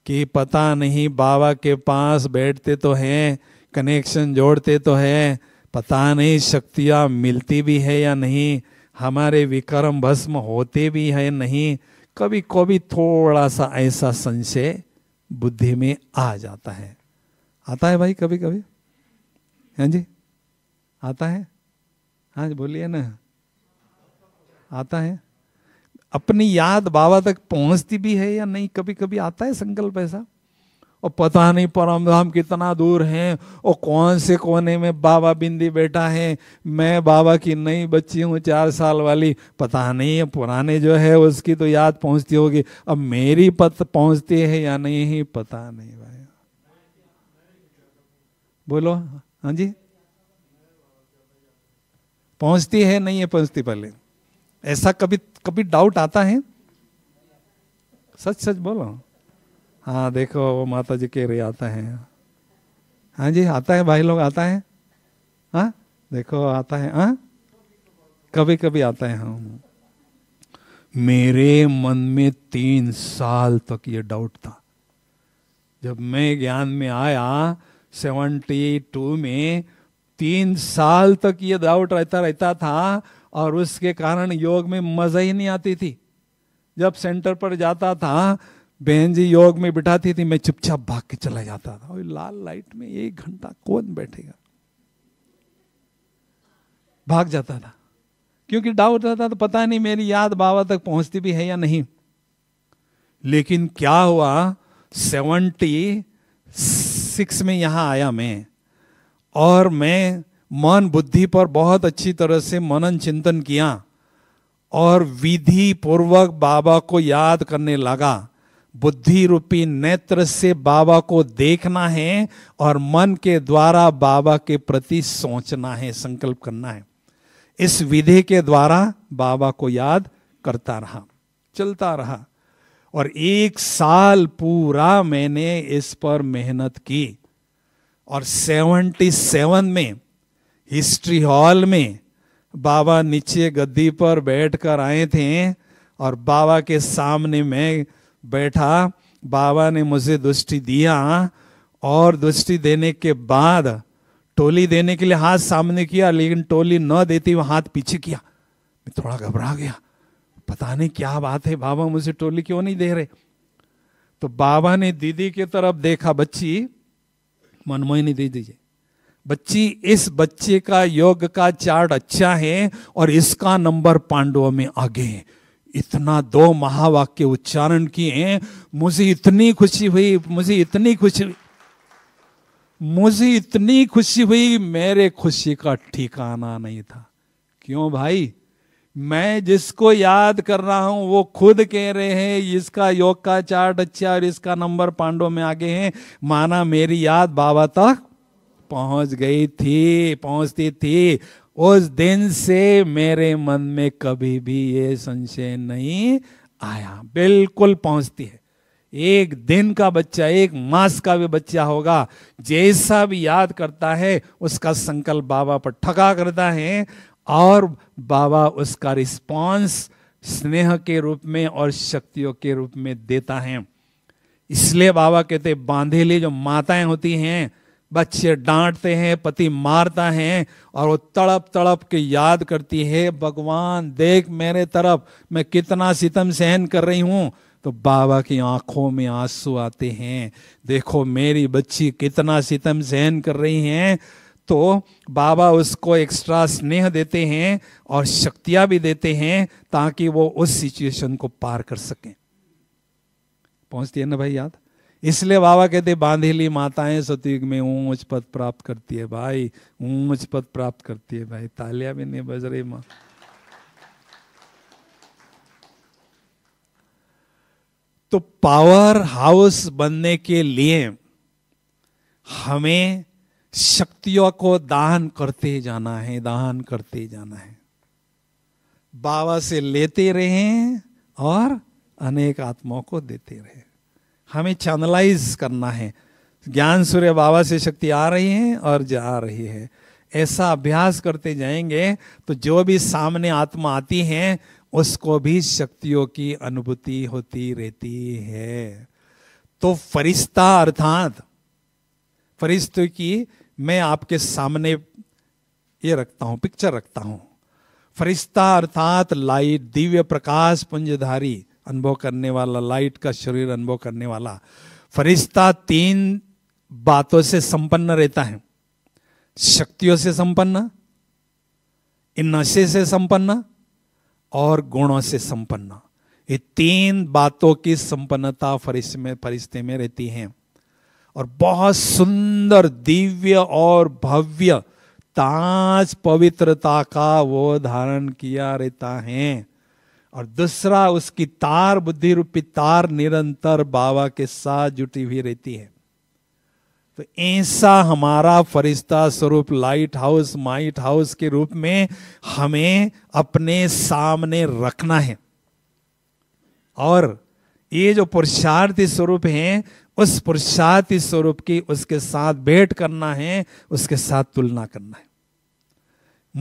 कि पता नहीं बाबा के पास बैठते तो हैं, कनेक्शन जोड़ते तो हैं, पता नहीं शक्तियाँ मिलती भी है या नहीं, हमारे विक्रम भस्म होते भी हैं नहीं, कभी कभी थोड़ा सा ऐसा संशय बुद्धि में आ जाता है। आता है भाई कभी कभी? हाँ जी आता है, हाँ बोलिए ना, आता है। अपनी याद बाबा तक पहुंचती भी है या नहीं? कभी कभी आता है संकल्प ऐसा, और पता नहीं परमधाम कितना दूर है, और कौन से कोने में बाबा बिंदी बैठा है, मैं बाबा की नई बच्ची हूँ 4 साल वाली, पता नहीं पुराने जो है उसकी तो याद पहुँचती होगी, अब मेरी पहुँचती है या नहीं पता नहीं भाई। बोलो हाँ जी, पहुँचती है नहीं है पहुँचती, पहले ऐसा कभी कभी डाउट आता है? सच सच बोलो। हाँ देखो वो माता जी कह रही आता है। हाँ जी आता है भाई लोग, आता है, हाँ देखो आता है, हाँ कभी कभी आता है। हाँ मेरे मन में 3 साल तक ये डाउट था, जब मैं ज्ञान में आया 72 में 3 साल तक ये डाउट रहता था, और उसके कारण योग में मजा ही नहीं आती थी। जब सेंटर पर जाता था बहन जी योग में बिठाती थी, मैं चुपचाप भाग के चला जाता था, और लाल लाइट में 1 घंटा कौन बैठेगा, भाग जाता था, क्योंकि डाउट रहता था पता नहीं मेरी याद बाबा तक पहुंचती भी है या नहीं। लेकिन क्या हुआ, 76 में यहाँ आया मैं, और मैं मन बुद्धि पर बहुत अच्छी तरह से मनन चिंतन किया, और विधि पूर्वक बाबा को याद करने लगा। बुद्धि रूपी नेत्र से बाबा को देखना है, और मन के द्वारा बाबा के प्रति सोचना है, संकल्प करना है। इस विधि के द्वारा बाबा को याद करता रहा, चलता रहा, और 1 साल पूरा मैंने इस पर मेहनत की। और 77 में हिस्ट्री हॉल में बाबा नीचे गद्दी पर बैठकर आए थे, और बाबा के सामने मैं बैठा, बाबा ने मुझे दृष्टि दिया, और दृष्टि देने के बाद टोली देने के लिए हाथ सामने किया, लेकिन टोली न देती वह हाथ पीछे किया। मैं थोड़ा घबरा गया, पता नहीं क्या बात है, बाबा मुझे टोली क्यों नहीं दे रहे। तो बाबा ने दीदी की तरफ देखा, बच्ची मोहिनी दीदी जी, बच्ची इस बच्चे का योग का चार्ट अच्छा है, और इसका नंबर पांडवों में आगे है। इतना 2 महावाक्य उच्चारण किए हैं, मुझे इतनी खुशी हुई, मुझे इतनी खुशी हुई, मुझे इतनी खुशी हुई, मेरे खुशी का ठिकाना नहीं था। क्यों भाई, मैं जिसको याद कर रहा हूं वो खुद कह रहे हैं इसका योग का चार्ट अच्छा और इसका नंबर पांडवों में आगे है, माना मेरी याद बाबा तक पहुंच गई थी, पहुंचती थी। उस दिन से मेरे मन में कभी भी ये संशय नहीं आया, बिल्कुल पहुंचती है। 1 दिन का बच्चा, 1 मास का भी बच्चा होगा, जैसा भी याद करता है उसका संकल्प बाबा पर ठगा करता है, और बाबा उसका रिस्पॉन्स स्नेह के रूप में और शक्तियों के रूप में देता है। इसलिए बाबा कहते बांधेली जो माताएं होती हैं, बच्चे डांटते हैं, पति मारता है, और वो तड़प तड़प के याद करती है, भगवान देख मेरे तरफ, मैं कितना सितम सहन कर रही हूँ। तो बाबा की आंखों में आंसू आते हैं, देखो मेरी बच्ची कितना सितम सहन कर रही है। तो बाबा उसको एक्स्ट्रा स्नेह देते हैं और शक्तियाँ भी देते हैं, ताकि वो उस सिचुएशन को पार कर सकें। पहुँचती है ना भाई याद? इसलिए बाबा कहते बांधेली माताएं सतयुग में ऊंच पद प्राप्त करती है भाई, ऊंच पद प्राप्त करती है भाई। तालियां भी नहीं बज रही माँ। तो पावर हाउस बनने के लिए हमें शक्तियों को दान करते जाना है, दान करते जाना है। बाबा से लेते रहें और अनेक आत्माओं को देते रहें। हमें चैनलाइज करना है, ज्ञान सूर्य बाबा से शक्ति आ रही है और जा रही है। ऐसा अभ्यास करते जाएंगे तो जो भी सामने आत्मा आती है उसको भी शक्तियों की अनुभूति होती रहती है। तो फरिश्ता अर्थात फरिश्ते की मैं आपके सामने ये रखता हूँ, पिक्चर रखता हूँ। फरिश्ता अर्थात लाइट, दिव्य प्रकाश पुंजधारी अनुभव करने वाला, लाइट का शरीर अनुभव करने वाला फरिश्ता तीन बातों से संपन्न रहता है। शक्तियों से संपन्न, इन नशे से संपन्न और गुणों से संपन्न। ये तीन बातों की संपन्नता फरिश्ते में रहती है। और बहुत सुंदर दिव्य और भव्य ताज पवित्रता का वो धारण किया रहता है। और दूसरा उसकी तार, बुद्धि रूपी तार निरंतर बाबा के साथ जुटी हुई रहती है। तो ऐसा हमारा फरिश्ता स्वरूप लाइट हाउस, माइट हाउस के रूप में हमें अपने सामने रखना है। और ये जो पुरुषार्थी स्वरूप है, उस पुरुषार्थी स्वरूप की उसके साथ भेंट करना है, उसके साथ तुलना करना है।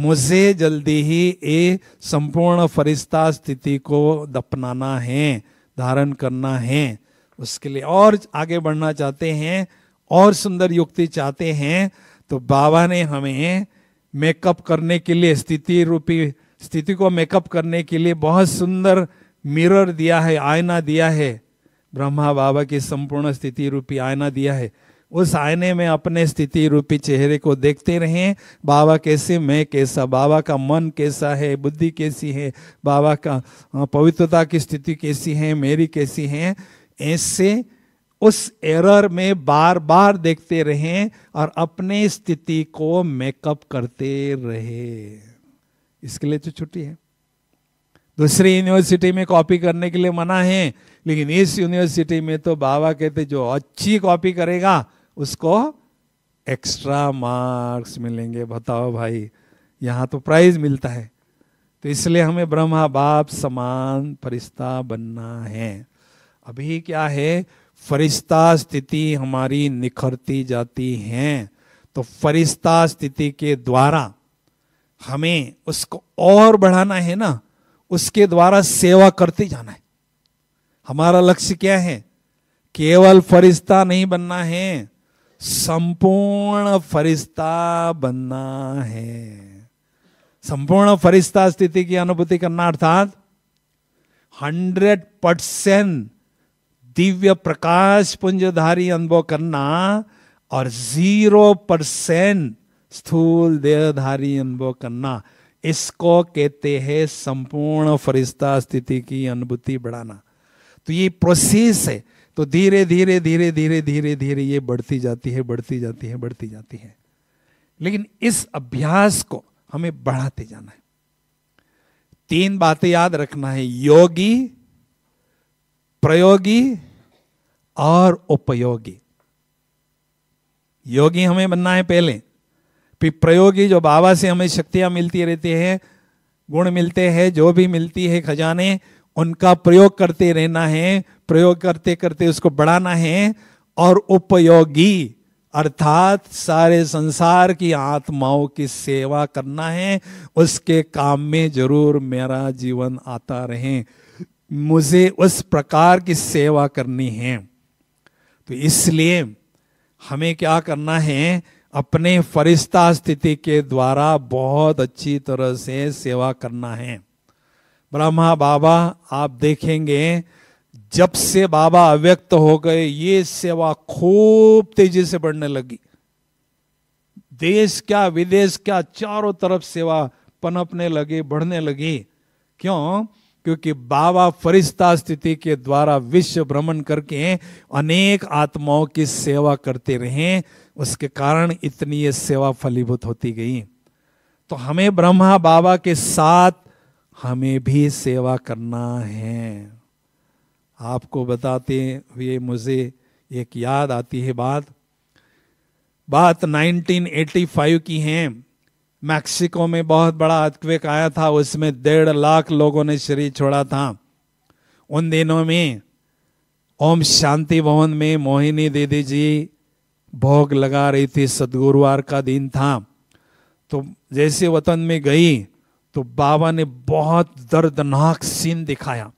मुझे जल्दी ही ये संपूर्ण फरिश्ता स्थिति को दफनाना है, धारण करना है। उसके लिए और आगे बढ़ना चाहते हैं और सुंदर युक्ति चाहते हैं तो बाबा ने हमें मेकअप करने के लिए, स्थिति रूपी स्थिति को मेकअप करने के लिए बहुत सुंदर मिरर दिया है, आईना दिया है। ब्रह्मा बाबा की संपूर्ण स्थिति रूपी आईना दिया है। उस आईने में अपने स्थिति रूपी चेहरे को देखते रहें। बाबा कैसे, मैं कैसा, बाबा का मन कैसा है, बुद्धि कैसी है, बाबा का पवित्रता की स्थिति कैसी है, मेरी कैसी है। ऐसे उस एरर में बार बार देखते रहें और अपने स्थिति को मेकअप करते रहे। इसके लिए तो छुट्टी है। दूसरी यूनिवर्सिटी में कॉपी करने के लिए मना है, लेकिन इस यूनिवर्सिटी में तो बाबा कहते जो अच्छी कॉपी करेगा उसको एक्स्ट्रा मार्क्स मिलेंगे। बताओ भाई, यहाँ तो प्राइज मिलता है। तो इसलिए हमें ब्रह्मा बाप समान फरिश्ता बनना है। अभी क्या है, फरिश्ता स्थिति हमारी निखरती जाती है। तो फरिश्ता स्थिति के द्वारा हमें उसको और बढ़ाना है ना, उसके द्वारा सेवा करते जाना है। हमारा लक्ष्य क्या है, केवल फरिश्ता नहीं बनना है, संपूर्ण फरिश्ता बनना है। संपूर्ण फरिश्ता स्थिति की अनुभूति करना अर्थात 100% दिव्य प्रकाश पुंजधारी अनुभव करना और 0% स्थूल देहधारी अनुभव करना। इसको कहते हैं संपूर्ण फरिश्ता स्थिति की अनुभूति बढ़ाना। तो ये प्रोसेस है। तो धीरे धीरे धीरे धीरे धीरे धीरे ये बढ़ती जाती है, बढ़ती जाती है, बढ़ती जाती है। लेकिन इस अभ्यास को हमें बढ़ाते जाना है। तीन बातें याद रखना है, योगी, प्रयोगी और उपयोगी। योगी हमें बनना है पहले, फिर प्रयोगी, जो बाबा से हमें शक्तियां मिलती रहती है, गुण मिलते हैं, जो भी मिलती है खजाने, उनका प्रयोग करते रहना है। प्रयोग करते करते उसको बढ़ाना है। और उपयोगी अर्थात सारे संसार की आत्माओं की सेवा करना है। उसके काम में जरूर मेरा जीवन आता रहे, मुझे उस प्रकार की सेवा करनी है। तो इसलिए हमें क्या करना है, अपने फरिश्ता स्थिति के द्वारा बहुत अच्छी तरह से सेवा करना है। ब्रह्मा बाबा आप देखेंगे, जब से बाबा अव्यक्त हो गए ये सेवा खूब तेजी से बढ़ने लगी। देश क्या विदेश क्या चारों तरफ सेवा पनपने लगी, बढ़ने लगी। क्यों? क्योंकि बाबा फरिश्ता स्थिति के द्वारा विश्व भ्रमण करके अनेक आत्माओं की सेवा करते रहे। उसके कारण इतनी ये सेवा फलीभूत होती गई। तो हमें ब्रह्मा बाबा के साथ हमें भी सेवा करना है। आपको बताते हुए मुझे एक याद आती है बात, बात 1985 की है। मैक्सिको में बहुत बड़ा अर्थक्वेक आया था, उसमें 1.5 लाख लोगों ने शरीर छोड़ा था। उन दिनों में ओम शांति भवन में मोहिनी दीदी जी भोग लगा रही थी, सदगुरुवार का दिन था। तो जैसे वतन में गई तो बाबा ने बहुत दर्दनाक सीन दिखाया।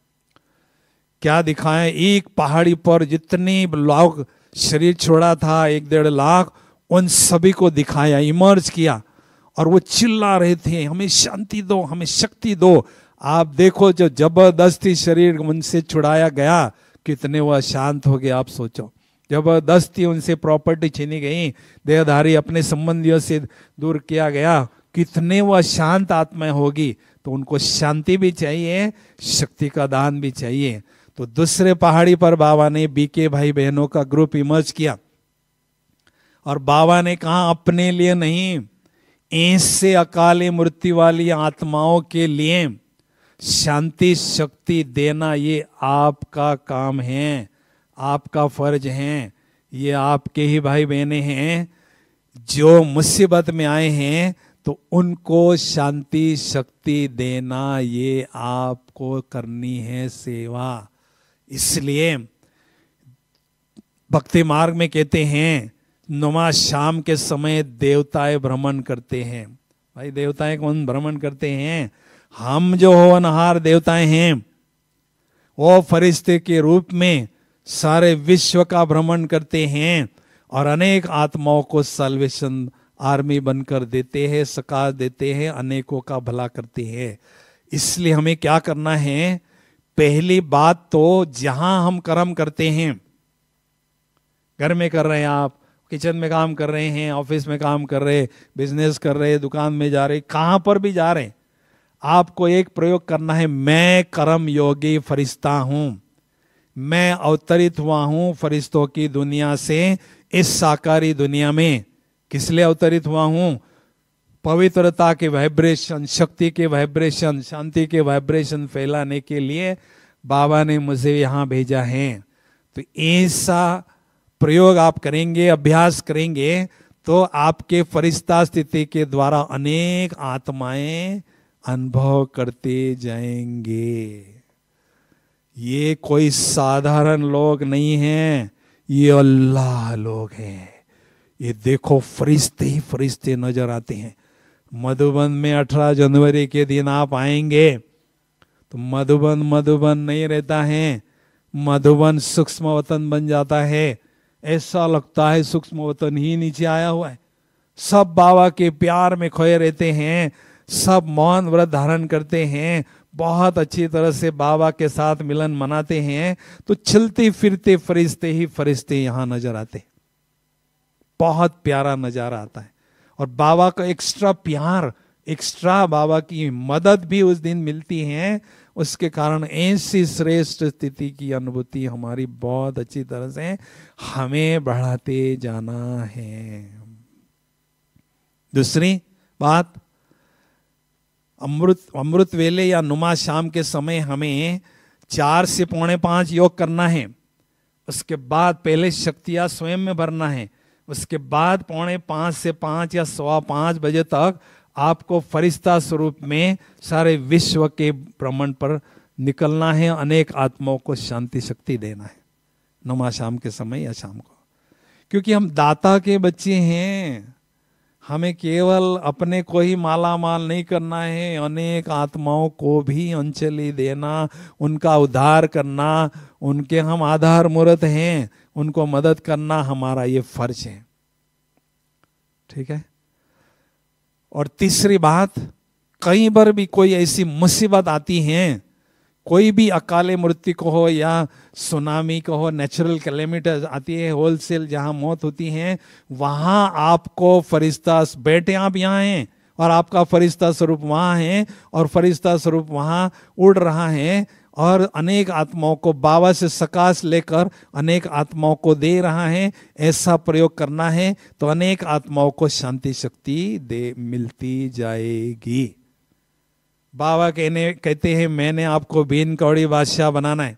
क्या दिखाया, एक पहाड़ी पर जितने लोग शरीर छोड़ा था 1.5 लाख, उन सभी को दिखाया, इमर्ज किया, और वो चिल्ला रहे थे हमें शांति दो, हमें शक्ति दो। आप देखो जो जबरदस्ती शरीर उनसे छुड़ाया गया कितने वह शांत हो गए। आप सोचो जबरदस्ती उनसे प्रॉपर्टी छीनी गई, देहधारी अपने संबंधियों से दूर किया गया, कितने वह शांत आत्माएं होगी। तो उनको शांति भी चाहिए, शक्ति का दान भी चाहिए। तो दूसरे पहाड़ी पर बाबा ने बीके भाई बहनों का ग्रुप इमर्ज किया, और बाबा ने कहा अपने लिए नहीं, ऐसे अकाली मृत्यु वाली आत्माओं के लिए शांति शक्ति देना ये आपका काम है, आपका फर्ज है। ये आपके ही भाई बहने हैं जो मुसीबत में आए हैं, तो उनको शांति शक्ति देना ये आपको करनी है सेवा। इसलिए भक्ति मार्ग में कहते हैं नुमा शाम के समय देवताएं भ्रमण करते हैं। भाई देवताएं कौन भ्रमण करते हैं? हम जो होनहार देवताएं हैं वो फरिश्ते के रूप में सारे विश्व का भ्रमण करते हैं और अनेक आत्माओं को सल्वेशन आर्मी बनकर देते हैं, सका देते हैं, अनेकों का भला करते हैं। इसलिए हमें क्या करना है, पहली बात तो जहां हम कर्म करते हैं, घर में कर रहे हैं, आप किचन में काम कर रहे हैं, ऑफिस में काम कर रहे हैं, बिजनेस कर रहे हैं, दुकान में जा रहे, कहां पर भी जा रहे हैं, आपको एक प्रयोग करना है, मैं कर्म योगी फरिश्ता हूं, मैं अवतरित हुआ हूं फरिश्तों की दुनिया से इस साकारी दुनिया में। किस लिए अवतरित हुआ हूं? पवित्रता के वाइब्रेशन, शक्ति के वाइब्रेशन, शांति के वाइब्रेशन फैलाने के लिए बाबा ने मुझे यहाँ भेजा है। तो ऐसा प्रयोग आप करेंगे, अभ्यास करेंगे, तो आपके फरिश्ता स्थिति के द्वारा अनेक आत्माएं अनुभव करते जाएंगे। ये कोई साधारण लोग नहीं हैं, ये अल्लाह लोग हैं। ये देखो फरिश्ते ही फरिश्ते नजर आते हैं। मधुबन में 18 जनवरी के दिन आप आएंगे तो मधुबन मधुबन नहीं रहता है, मधुबन सूक्ष्म वतन बन जाता है। ऐसा लगता है सूक्ष्म वतन ही नीचे आया हुआ है। सब बाबा के प्यार में खोए रहते हैं, सब मौन व्रत धारण करते हैं, बहुत अच्छी तरह से बाबा के साथ मिलन मनाते हैं। तो चलते फिरते फरिश्ते ही फरिश्ते यहाँ नजर आते हैं। बहुत प्यारा नज़ारा आता है, और बाबा का एक्स्ट्रा प्यार, एक्स्ट्रा बाबा की मदद भी उस दिन मिलती है। उसके कारण ऐसी श्रेष्ठ स्थिति की अनुभूति हमारी बहुत अच्छी तरह से हमें बढ़ाते जाना है। दूसरी बात, अमृत वेले या नुमा शाम के समय हमें 4 से 4:45 योग करना है। उसके बाद पहले शक्तियाँ स्वयं में भरना है। उसके बाद 4:45 से 5 या 4:15 बजे तक आपको फरिश्ता स्वरूप में सारे विश्व के भ्रमण पर निकलना है, अनेक आत्माओं को शांति शक्ति देना है नुमा शाम के समय या शाम को। क्योंकि हम दाता के बच्चे हैं, हमें केवल अपने को ही माला माल नहीं करना है, अनेक आत्माओं को भी अंजलि देना, उनका उद्धार करना, उनके हम आधार मूर्त हैं, उनको मदद करना हमारा ये फर्ज है। ठीक है। और तीसरी बात, कई बार भी कोई ऐसी मुसीबत आती है, कोई भी अकाल मृत्यु को हो या सुनामी को हो, नेचुरल कैलेमिटीज आती है, होलसेल जहाँ मौत होती है, वहाँ आपको फरिश्ता बैठे, आप यहाँ हैं और आपका फरिश्ता स्वरूप वहाँ है, और फरिश्ता स्वरूप वहाँ उड़ रहा है और अनेक आत्माओं को बाबा से सकाश लेकर अनेक आत्माओं को दे रहा है। ऐसा प्रयोग करना है तो अनेक आत्माओं को शांति शक्ति दे मिलती जाएगी। बाबा कहते हैं मैंने आपको बिन कौड़ी बादशाह बनाना है,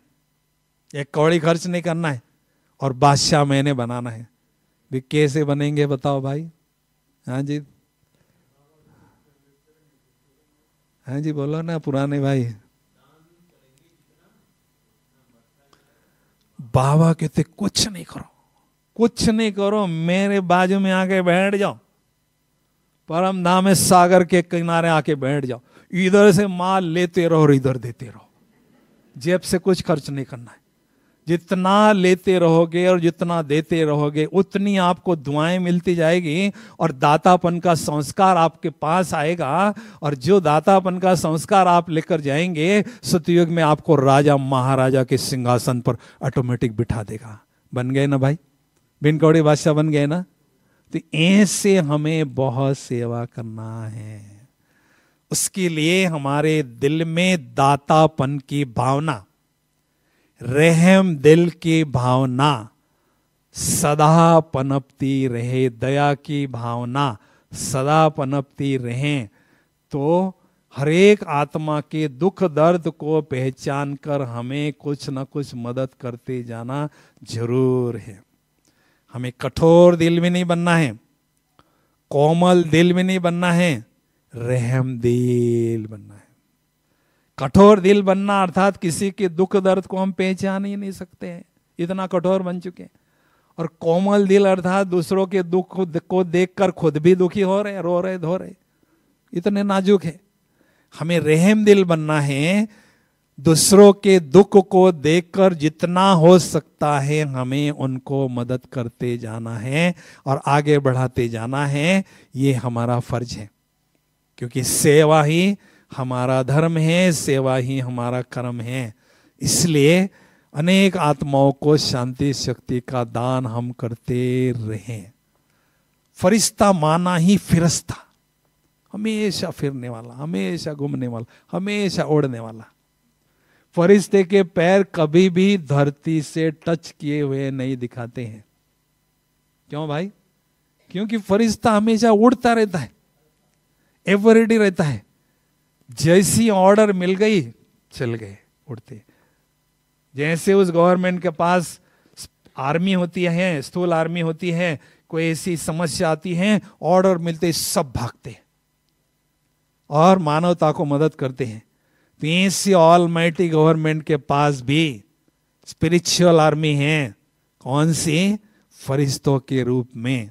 1 कौड़ी खर्च नहीं करना है, और बादशाह मैंने बनाना है। भी कैसे बनेंगे बताओ भाई। हाँ जी, हाँ जी, बोलो ना पुराने भाई। बाबा कहते कुछ नहीं करो, कुछ नहीं करो, मेरे बाजू में आके बैठ जाओ, परम धाम सागर के किनारे आके बैठ जाओ, इधर से माल लेते रहो और इधर देते रहो, जेब से कुछ खर्च नहीं करना है। जितना लेते रहोगे और जितना देते रहोगे उतनी आपको दुआएं मिलती जाएगी और दातापन का संस्कार आपके पास आएगा, और जो दातापन का संस्कार आप लेकर जाएंगे सतयुग में आपको राजा महाराजा के सिंहासन पर ऑटोमेटिक बिठा देगा। बन गए ना भाई, बिन कौड़ी बादशाह बन गए ना। तो ऐसे हमें बहुत सेवा करना है, उसके लिए हमारे दिल में दातापन की भावना, रहम दिल की भावना सदा पनपती रहे, दया की भावना सदा पनपती रहे, तो हरेक आत्मा के दुख दर्द को पहचान कर हमें कुछ ना कुछ मदद करते जाना जरूर है। हमें कठोर दिल भी नहीं बनना है, कोमल दिल भी नहीं बनना है, रहम दिल बनना है। कठोर दिल बनना अर्थात किसी के दुख दर्द को हम पहचान ही नहीं सकते हैं, इतना कठोर बन चुके हैं। और कोमल दिल अर्थात दूसरों के दुख को देखकर खुद भी दुखी हो रहे, रो रहे, धो रहे, इतने नाजुक है। हमें रहम दिल बनना है, दूसरों के दुख को देखकर जितना हो सकता है हमें उनको मदद करते जाना है और आगे बढ़ाते जाना है, ये हमारा फर्ज है। क्योंकि सेवा ही हमारा धर्म है, सेवा ही हमारा कर्म है। इसलिए अनेक आत्माओं को शांति शक्ति का दान हम करते रहें। फरिश्ता माना ही फिरस्ता, हमेशा फिरने वाला, हमेशा घूमने वाला, हमेशा उड़ने वाला। फरिश्ते के पैर कभी भी धरती से टच किए हुए नहीं दिखाते हैं। क्यों भाई? क्योंकि फरिश्ता हमेशा उड़ता रहता है, एवरेडी रहता है, जैसी ऑर्डर मिल गई चल गए उड़ते। जैसे उस गवर्नमेंट के पास आर्मी होती है, स्थूल आर्मी होती है, कोई ऐसी समस्या आती है, ऑर्डर मिलते सब भागते और मानवता को मदद करते हैं। तो ऐसी ऑलमाइटी गवर्नमेंट के पास भी स्पिरिचुअल आर्मी है, कौन सी? फरिश्तों के रूप में।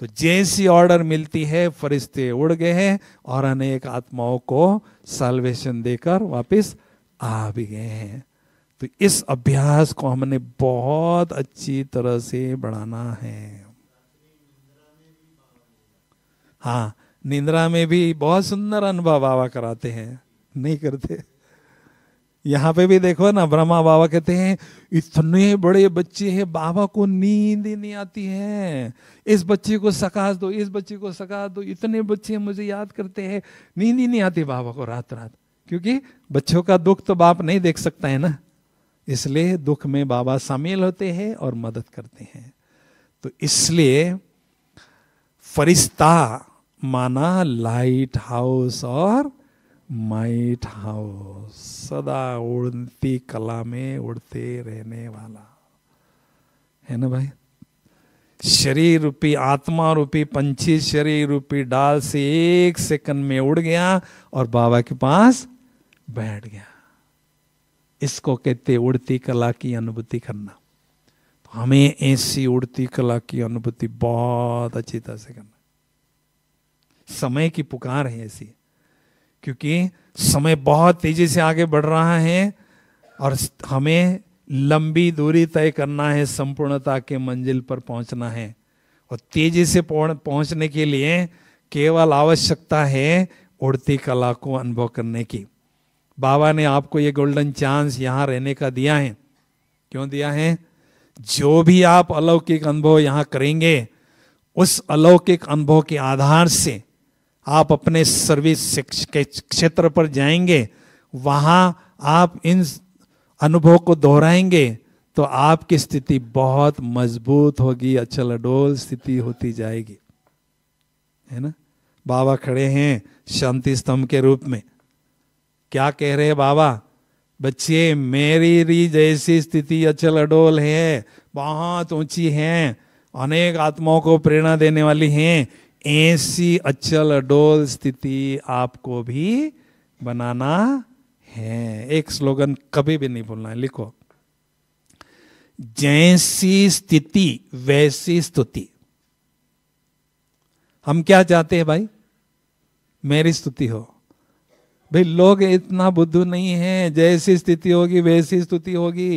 तो जैसी ऑर्डर मिलती है फरिश्ते उड़ गए हैं और अनेक आत्माओं को साल्वेशन देकर वापस आ भी गए हैं। तो इस अभ्यास को हमने बहुत अच्छी तरह से बढ़ाना है। हाँ, निंद्रा में भी बहुत सुंदर अनुभव बाबा कराते हैं, नहीं करते। यहाँ पे भी देखो ना, ब्रह्मा बाबा कहते हैं इतने बड़े बच्चे हैं, बाबा को नींद ही नहीं आती है, इस बच्चे को सकास दो, इस बच्चे को सकास दो, इतने बच्चे मुझे याद करते हैं, नींद ही नहीं आती बाबा को रात रात। क्योंकि बच्चों का दुख तो बाप नहीं देख सकता है ना, इसलिए दुख में बाबा शामिल होते हैं और मदद करते हैं। तो इसलिए फरिश्ता माना लाइट हाउस और माइट हाउस, सदा उड़ती कला में उड़ते रहने वाला है ना भाई। शरीर रूपी, आत्मा रूपी पंछी शरीर रूपी डाल से एक सेकंड में उड़ गया और बाबा के पास बैठ गया। इसको कहते उड़ती कला की अनुभूति करना। तो हमें ऐसी उड़ती कला की अनुभूति बहुत अच्छी तरह से करना। समय की पुकार है ऐसी, क्योंकि समय बहुत तेजी से आगे बढ़ रहा है और हमें लंबी दूरी तय करना है, संपूर्णता के मंजिल पर पहुंचना है। और तेजी से पहुंचने के लिए केवल आवश्यकता है उड़ती कला को अनुभव करने की। बाबा ने आपको ये गोल्डन चांस यहाँ रहने का दिया है। क्यों दिया है? जो भी आप अलौकिक अनुभव यहाँ करेंगे, उस अलौकिक अनुभव के आधार से आप अपने सर्विस के क्षेत्र पर जाएंगे, वहाँ आप इन अनुभव को दोहराएंगे तो आपकी स्थिति बहुत मजबूत होगी, अचल अडोल स्थिति होती जाएगी, है ना। बाबा खड़े हैं शांति स्तंभ के रूप में, क्या कह रहे हैं बाबा? बच्चे, मेरी जैसी स्थिति अचल अडोल है, बहुत ऊंची है अनेक आत्माओं को प्रेरणा देने वाली हैं। ऐसी अचल अडोल स्थिति आपको भी बनाना है। एक स्लोगन कभी भी नहीं भूलना है, लिखो, जैसी स्थिति वैसी स्तुति। हम क्या चाहते हैं भाई? मेरी स्तुति हो। भाई लोग इतना बुद्धू नहीं है, जैसी स्थिति होगी वैसी स्तुति होगी,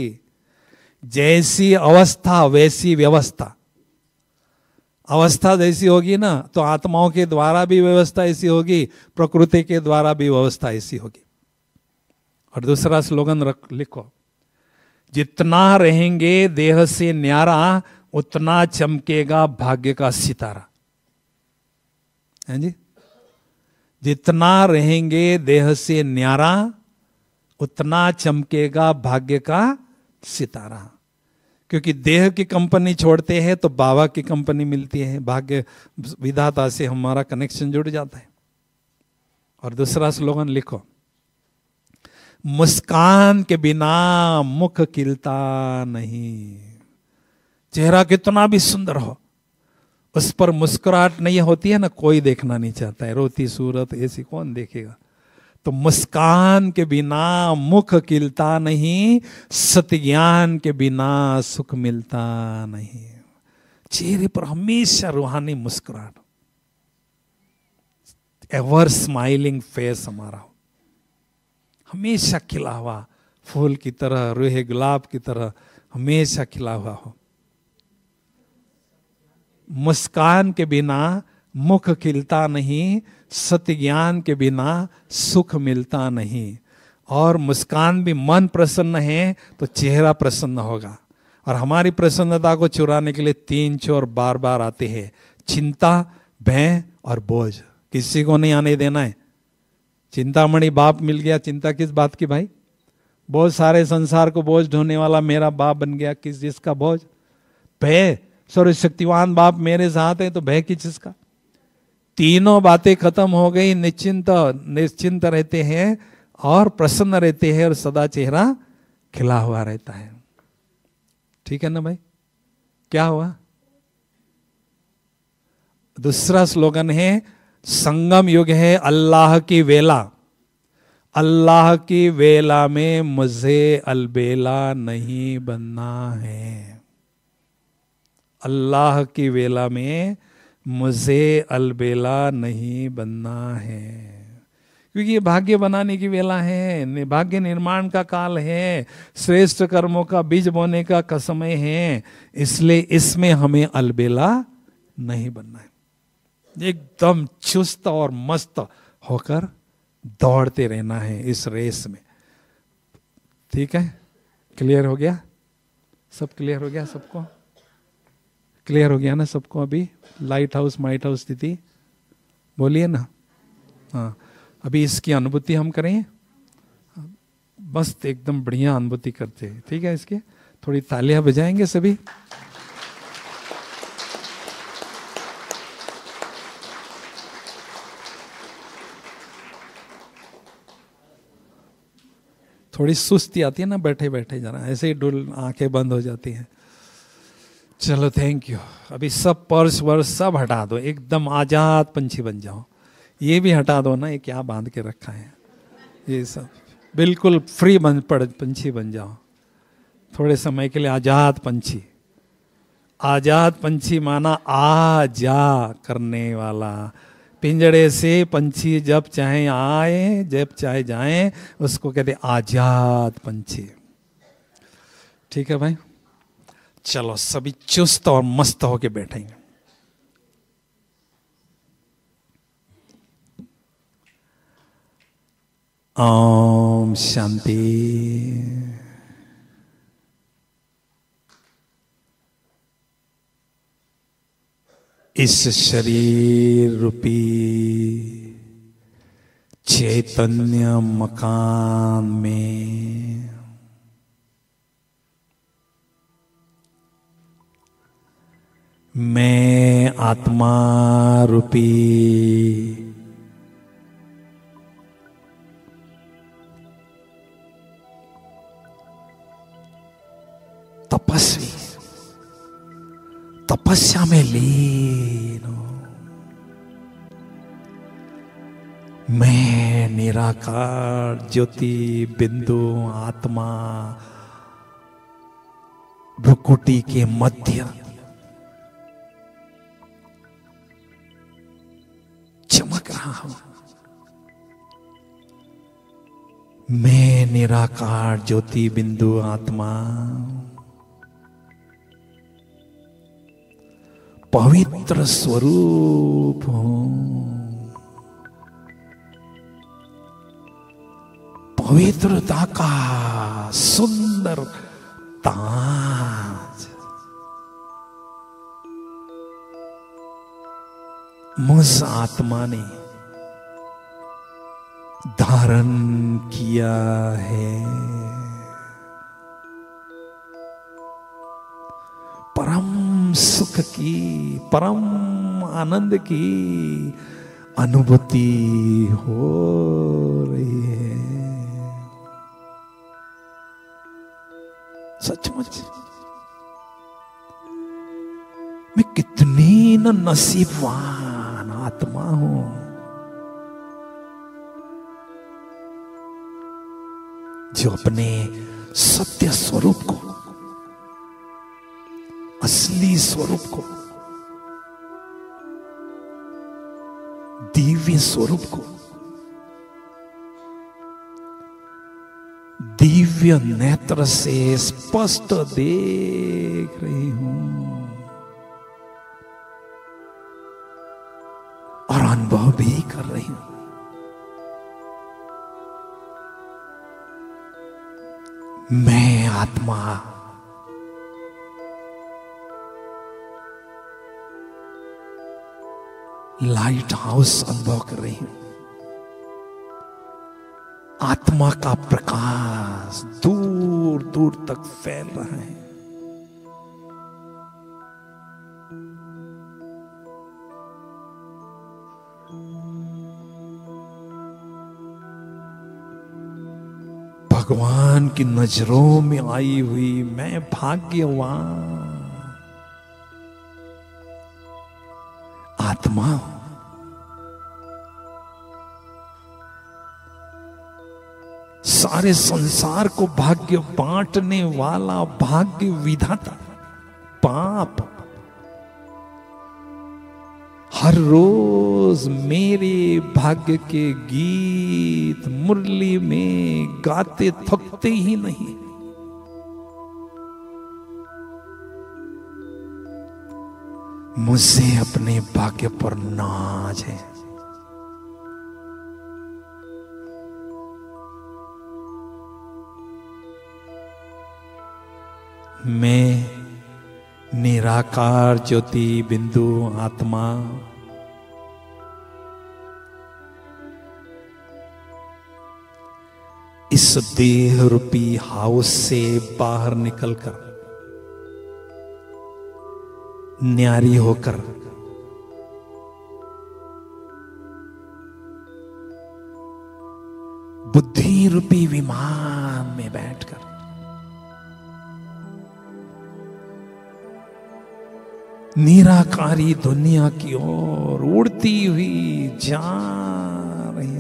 जैसी अवस्था वैसी व्यवस्था। अवस्था जैसी होगी ना तो आत्माओं के द्वारा भी व्यवस्था ऐसी होगी, प्रकृति के द्वारा भी व्यवस्था ऐसी होगी। और दूसरा स्लोगन लिखो, जितना रहेंगे देह से न्यारा, उतना चमकेगा भाग्य का सितारा। हैं जी, जितना रहेंगे देह से न्यारा, उतना चमकेगा भाग्य का सितारा। क्योंकि देह की कंपनी छोड़ते हैं तो बाबा की कंपनी मिलती है, भाग्य विधाता से हमारा कनेक्शन जुड़ जाता है। और दूसरा स्लोगन लिखो, मुस्कान के बिना मुख खिलता नहीं। चेहरा कितना भी सुंदर हो, उस पर मुस्कुराहट नहीं होती है ना, कोई देखना नहीं चाहता है। रोती सूरत ऐसी कौन देखेगा? तो मुस्कान के बिना मुख खिलता नहीं, सत्यज्ञान के बिना सुख मिलता नहीं। चेहरे पर हमेशा रूहानी मुस्कुराहट, एवर स्माइलिंग फेस हमारा हमेशा खिला हुआ, फूल की तरह, रूहे गुलाब की तरह हमेशा खिला हुआ हो। मुस्कान के बिना मुख खिलता नहीं, सत्य ज्ञान के बिना सुख मिलता नहीं। और मुस्कान भी, मन प्रसन्न है तो चेहरा प्रसन्न होगा। और हमारी प्रसन्नता को चुराने के लिए तीन चोर बार बार आते हैं, चिंता, भय और बोझ। किसी को नहीं आने देना है। चिंतामणि बाप मिल गया, चिंता किस बात की भाई? बहुत सारे संसार को बोझ ढोने वाला मेरा बाप बन गया, किस जिसका बोझ? भय, सर्वशक्तिवान बाप मेरे साथ है तो भय किस जिसका? तीनों बातें खत्म हो गई, निश्चिंत रहते हैं और प्रसन्न रहते हैं और सदा चेहरा खिला हुआ रहता है। ठीक है ना भाई? क्या हुआ? दूसरा स्लोगन है, संगम युग है अल्लाह की वेला, अल्लाह की वेला में मुझे अलबेला नहीं बनना है। अल्लाह की वेला में मुझे अलबेला नहीं बनना है, क्योंकि ये भाग्य बनाने की वेला है, भाग्य निर्माण का काल है, श्रेष्ठ कर्मों का बीज बोने का समय है, इसलिए इसमें हमें अलबेला नहीं बनना है। एकदम चुस्त और मस्त होकर दौड़ते रहना है इस रेस में। ठीक है, क्लियर हो गया? सब क्लियर हो गया? सबको क्लियर हो गया ना? सबको अभी लाइट हाउस माइट हाउस स्थिति बोलिए ना। हाँ, अभी इसकी अनुभूति हम करें, बस एकदम बढ़िया अनुभूति करते हैं। ठीक है, इसके थोड़ी तालियां बजाएंगे सभी। थोड़ी सुस्ती आती है ना बैठे बैठे, जरा ऐसे ही डुल, आंखें बंद हो जाती हैं। चलो, थैंक यू। अभी सब पर्स वर्स सब हटा दो, एकदम आजाद पंछी बन जाओ। ये भी हटा दो ना, ये क्या बांध के रखा है, ये सब बिल्कुल फ्री पंछी बन जाओ। थोड़े समय के लिए आजाद पंछी। आजाद पंछी माना आ जा करने वाला। पिंजड़े से पंछी जब चाहे आए जब चाहे जाए, उसको कहते आजाद पंछी। ठीक है भाई? चलो सभी चुस्त और मस्त होके बैठेंगे। ओम शांति। इस शरीर रूपी चैतन्य मकान में मैं आत्मा रूपी तपस्वी तपस्या में लीन हो। मैं निराकार ज्योति बिंदु आत्मा भ्रुकुटी के मध्य चमक रहा हूं। मैं निराकार ज्योति बिंदु आत्मा पवित्र स्वरूप हूं। पवित्रता का सुंदर ताज मुझ आत्मा ने धारण किया है। परम सुख की परम आनंद की अनुभूति हो रही है। सचमुच मैं कितनी न नसीबवान आत्मा हूं। जो अपने सत्य स्वरूप को असली स्वरूप को दिव्य स्वरूप को दिव्य नेत्र से स्पष्ट देख रही हूं और अनुभव भी कर रही हूं। मैं आत्मा लाइट हाउस अनुभव कर रही हूं। आत्मा का प्रकाश दूर दूर तक फैल रहा है। भगवान की नजरों में आई हुई मैं भाग्यवान आत्मा हूं। सारे संसार को भाग्य बांटने वाला भाग्य विधाता पाप हर रोज मेरे भाग्य के गीत मुरली में गाते थकते ही नहीं। मुझे अपने भाग्य पर नाज है। मैं निराकार ज्योति बिंदु आत्मा इस देह रूपी हाउस से बाहर निकलकर न्यारी होकर बुद्धि रूपी विमान में बैठकर निराकारी दुनिया की ओर उड़ती हुई जा रही।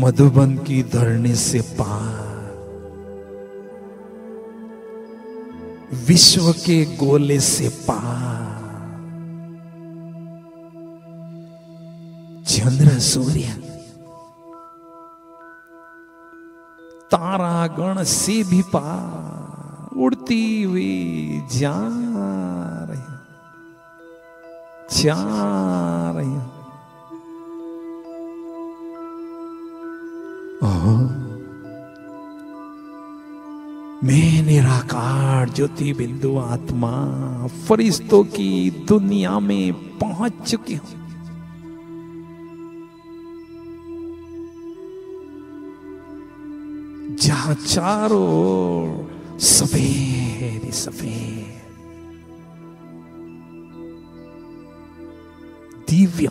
मधुबन की धरने से पार विश्व के गोले से पार चंद्र सूर्य तारागण से भी पार उड़ती हुई जा रही। मैं निराकार ज्योति बिंदु आत्मा फरिश्तों की दुनिया में पहुंच चुकी हूं। जहां चारों सफेद सफेद दिव्य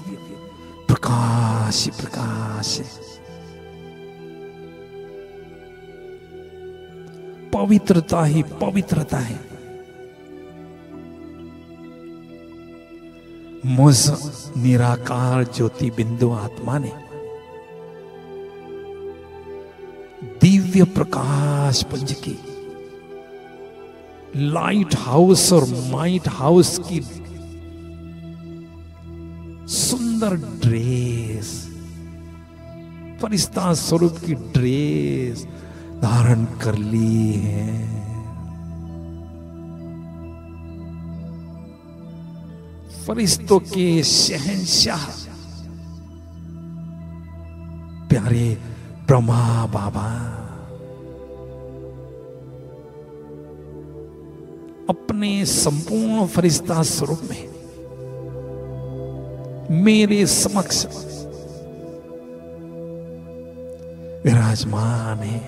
प्रकाश प्रकाश ही प्रकाश है, पवित्रता ही पवित्रता है। मुझ निराकार ज्योति बिंदु आत्मा ने दिव्य प्रकाश पुंज की लाइट हाउस और माइट हाउस की सुंदर ड्रेस, फरिश्ता स्वरूप की ड्रेस धारण कर ली है। फरिश्तों के शहंशाह प्यारे ब्रह्मा बाबा अपने संपूर्ण फरिश्ता स्वरूप में मेरे समक्ष विराजमान है।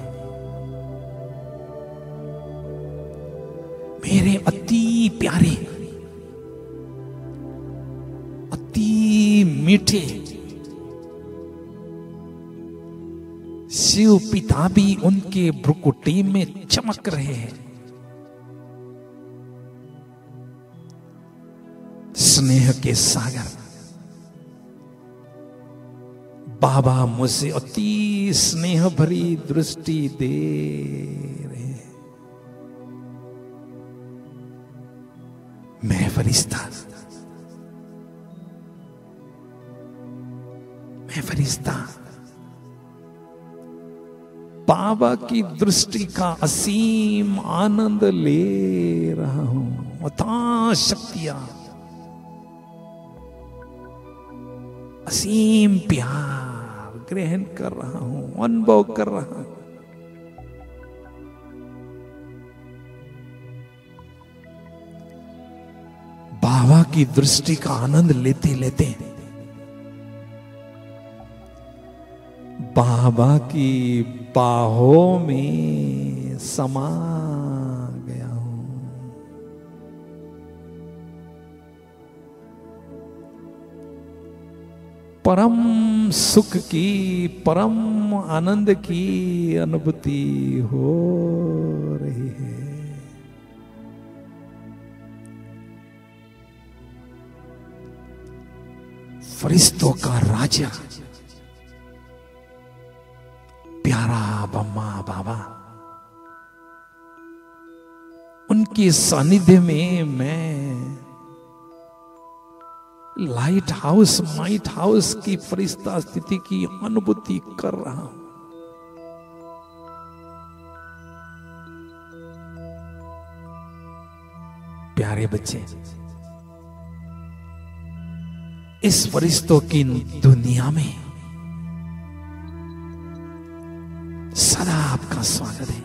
मेरे अति प्यारे, अति मीठे शिव पिता भी उनके भ्रुकुटी में चमक रहे हैं। स्नेह के सागर बाबा मुझे अति स्नेह भरी दृष्टि दे रहे हैं। मैं फरिश्ता, मैं फरिश्ता बाबा की दृष्टि का असीम आनंद ले रहा हूं। अथाह शक्तियां, असीम प्यार ग्रहण कर रहा हूं, अनुभव कर रहा हूं। बाबा की दृष्टि का आनंद लेते लेते बाबा की बाहों में समा गया हूं। परम सुख की, परम आनंद की अनुभूति हो रही है। फरिश्तों का राजा प्यारा ब्रह्मा बाबा, उनके सानिध्य में मैं लाइट हाउस माइट हाउस की फरिश्ता स्थिति की अनुभूति कर रहा हूं। प्यारे बच्चे, इस फरिश्तों की दुनिया में सदा आपका स्वागत है।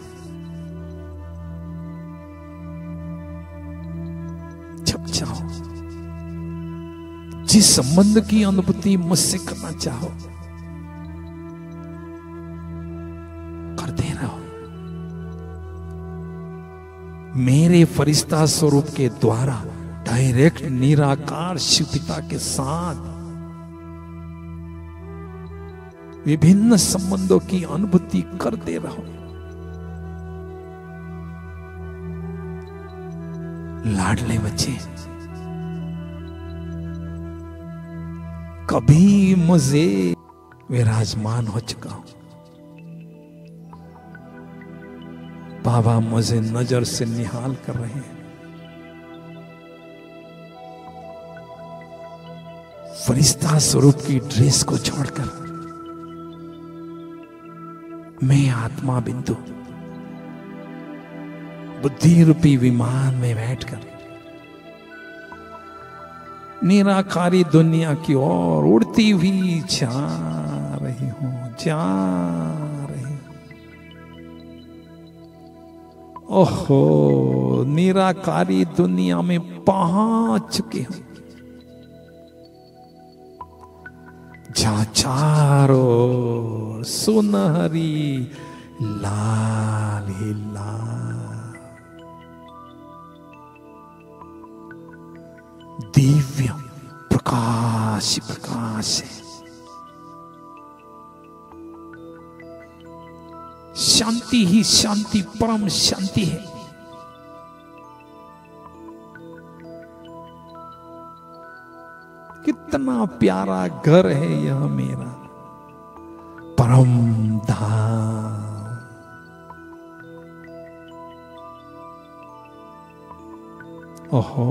जब चाहो, जिस संबंध की अनुभूति मुझसे करना चाहो, करते रहो। मेरे फरिश्ता स्वरूप के द्वारा डायरेक्ट निराकार शिव पिता के साथ विभिन्न संबंधों की अनुभूति करते रहो। लाडले बच्चे, कभी मुझे विराजमान हो चुका हूं। बाबा मुझे नजर से निहाल कर रहे हैं। फरिश्ता स्वरूप की ड्रेस को छोड़कर मैं आत्मा बिंदु बुद्धि रूपी विमान में बैठकर निराकारी दुनिया की ओर उड़ती हुई जा रही हूं, जा रही हूं। ओहो, निराकारी दुनिया में पहुंच चुके हूं, जहां चारों सुनहरी लाल ही लाल दिव्य प्रकाश प्रकाश है। शांति ही शांति, परम शांति है। कितना प्यारा घर है यह मेरा, परम धाम। ओहो,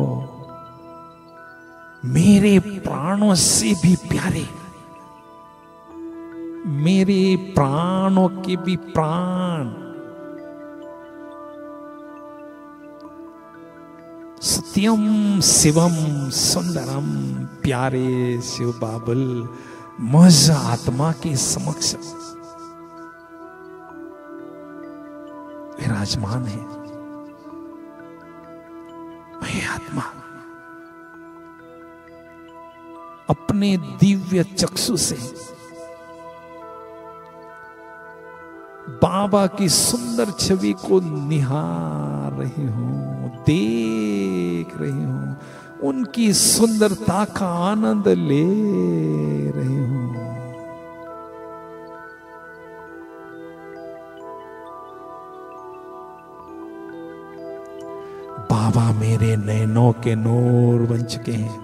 मेरे प्राणों से भी प्यारे, मेरे प्राणों के भी प्राण, सत्यम शिवम सुंदरम प्यारे शिव बाबल, मज आत्मा के समक्ष विराजमान है। मैं आत्मा अपने दिव्य चक्षु से बाबा की सुंदर छवि को निहार रही हूं, देख रही हूं, उनकी सुंदरता का आनंद ले रही हूं। बाबा मेरे नैनों के नूर बन चुके हैं।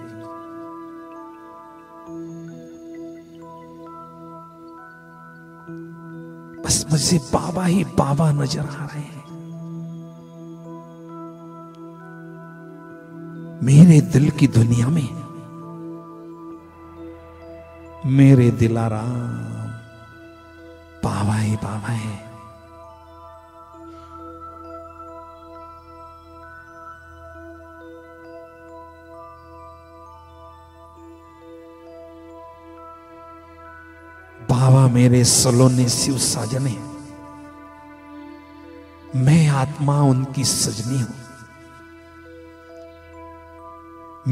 बस मुझे बाबा ही बाबा नजर आ रहे हैं। मेरे दिल की दुनिया में मेरे दिलाराम बाबा ही बाबा है। बाबा मेरे सलोने शिव साजने, मैं आत्मा उनकी सजनी हूं।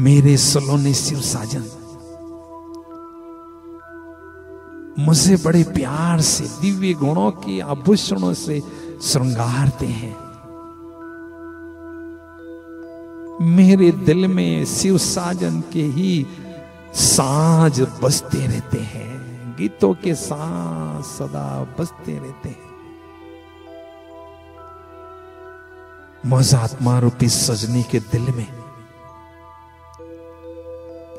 मेरे सलोने शिव साजन मुझे बड़े प्यार से दिव्य गुणों के आभूषणों से श्रृंगारते हैं। मेरे दिल में शिव साजन के ही साज बजते रहते हैं, गीतों के साज सदा बजते रहते हैं। मज आत्मा रूपी सजनी के दिल में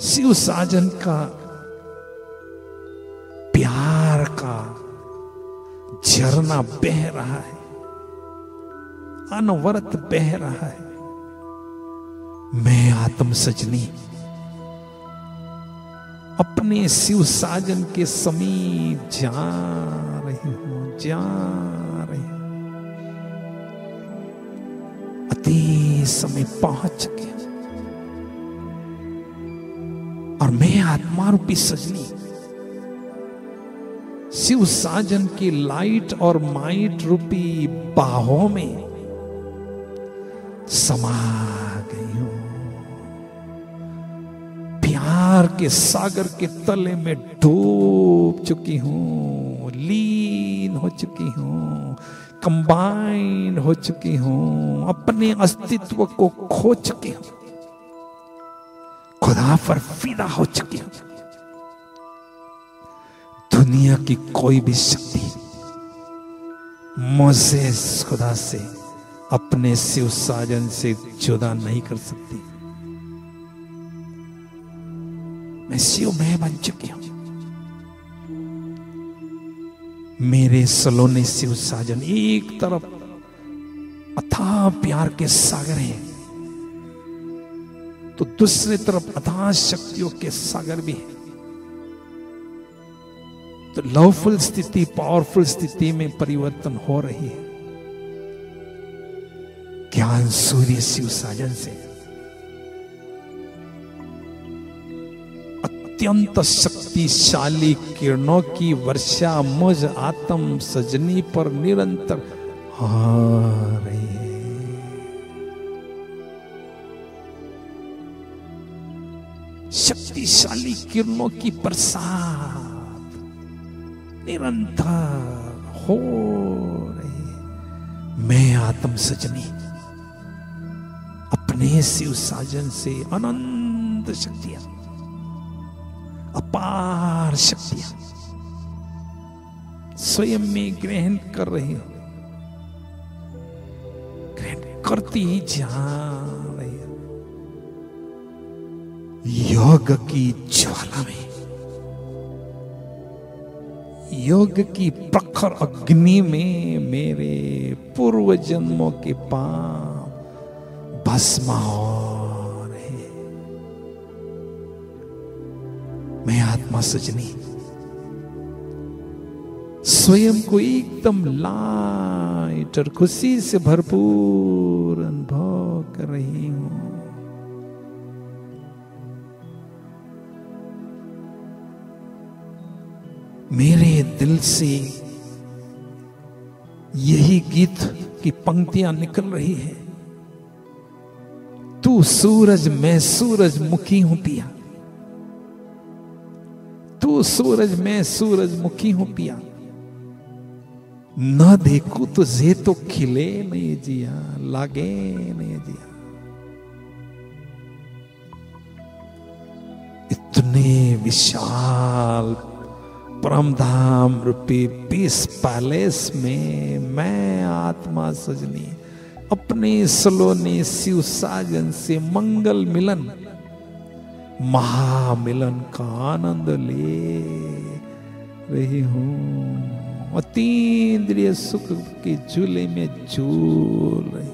शिव साजन का प्यार का झरना बह रहा है, अनवरत बह रहा है। मैं आत्म सजनी अपने शिव साजन के समीप जा रही हूं, जा रही हूं। अति समय पहुंच चुके, और मैं आत्मा रूपी सजनी शिव साजन की लाइट और माइट रूपी बाहों में समा गई हूं। प्यार के सागर के तले में डूब चुकी हूं, लीन हो चुकी हूं, कंबाइन हो चुकी हूं, अपने अस्तित्व को खो चुकी हूं, खुदा पर फिदा हो चुकी हूं। दुनिया की कोई भी शक्ति मुझे खुदा से, अपने शिव साजन से जुदा नहीं कर सकती। मैं शिव में बन चुकी हूं। मेरे सलोने शिव साजन एक तरफ अथाह प्यार के सागर हैं, तो दूसरी तरफ अथाह शक्तियों के सागर भी है। तो लवफुल स्थिति, पावरफुल स्थिति में परिवर्तन हो रही है। ज्ञान सूर्य शिव साजन से अत्यंत शक्तिशाली किरणों की वर्षा मुझ आत्म सजनी पर निरंतर आ रही है। शक्तिशाली किरणों की बरसात निरंतर हो रही है। मैं आत्म सजनी अपने शिव साजन से अनंत शक्तियां, अपार शक्तियां स्वयं में ग्रहण कर रही हूं। करती जा रही है। योग की ज्वाला में, योग की प्रखर अग्नि में मेरे पूर्व जन्मों के पाप भस्म हो रहे। मैं आत्मा सजनी स्वयं को एकदम लाइट और खुशी से भरपूर अनुभव कर रही हूं। मेरे दिल से यही गीत की पंक्तियां निकल रही है। तू सूरज मैं सूरजमुखी हूं पिया, तू सूरज मैं सूरजमुखी हूं पिया, ना देखू तुझे तो खिले नहीं जिया, लागे नहीं जिया। इतने विशाल परमधाम रूपी पीस पैलेस में मैं आत्मा सजनी अपने सलोने शिव साजन से मंगल मिलन महामिलन का आनंद ले रही हूं। अतीन्द्रिय सुख के झूले में झूल रही।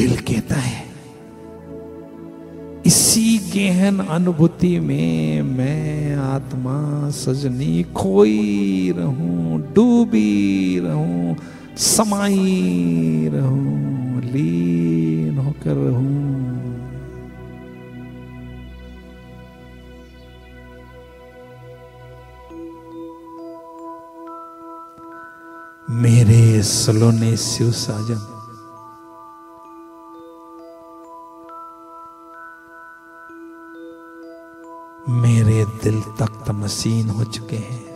दिल कहता है इसी गहन अनुभूति में मैं आत्मा सजनी खोई रहूं, डूबी रहूं, समाई रहूं, लीन होकर रहूं। मेरे सलोने शिव साजन मेरे दिल तक तमसीन हो चुके हैं।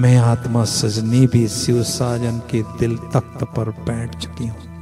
मैं आत्मा सजनी भी शिव साजन के दिल तख्त पर बैठ चुकी हूं।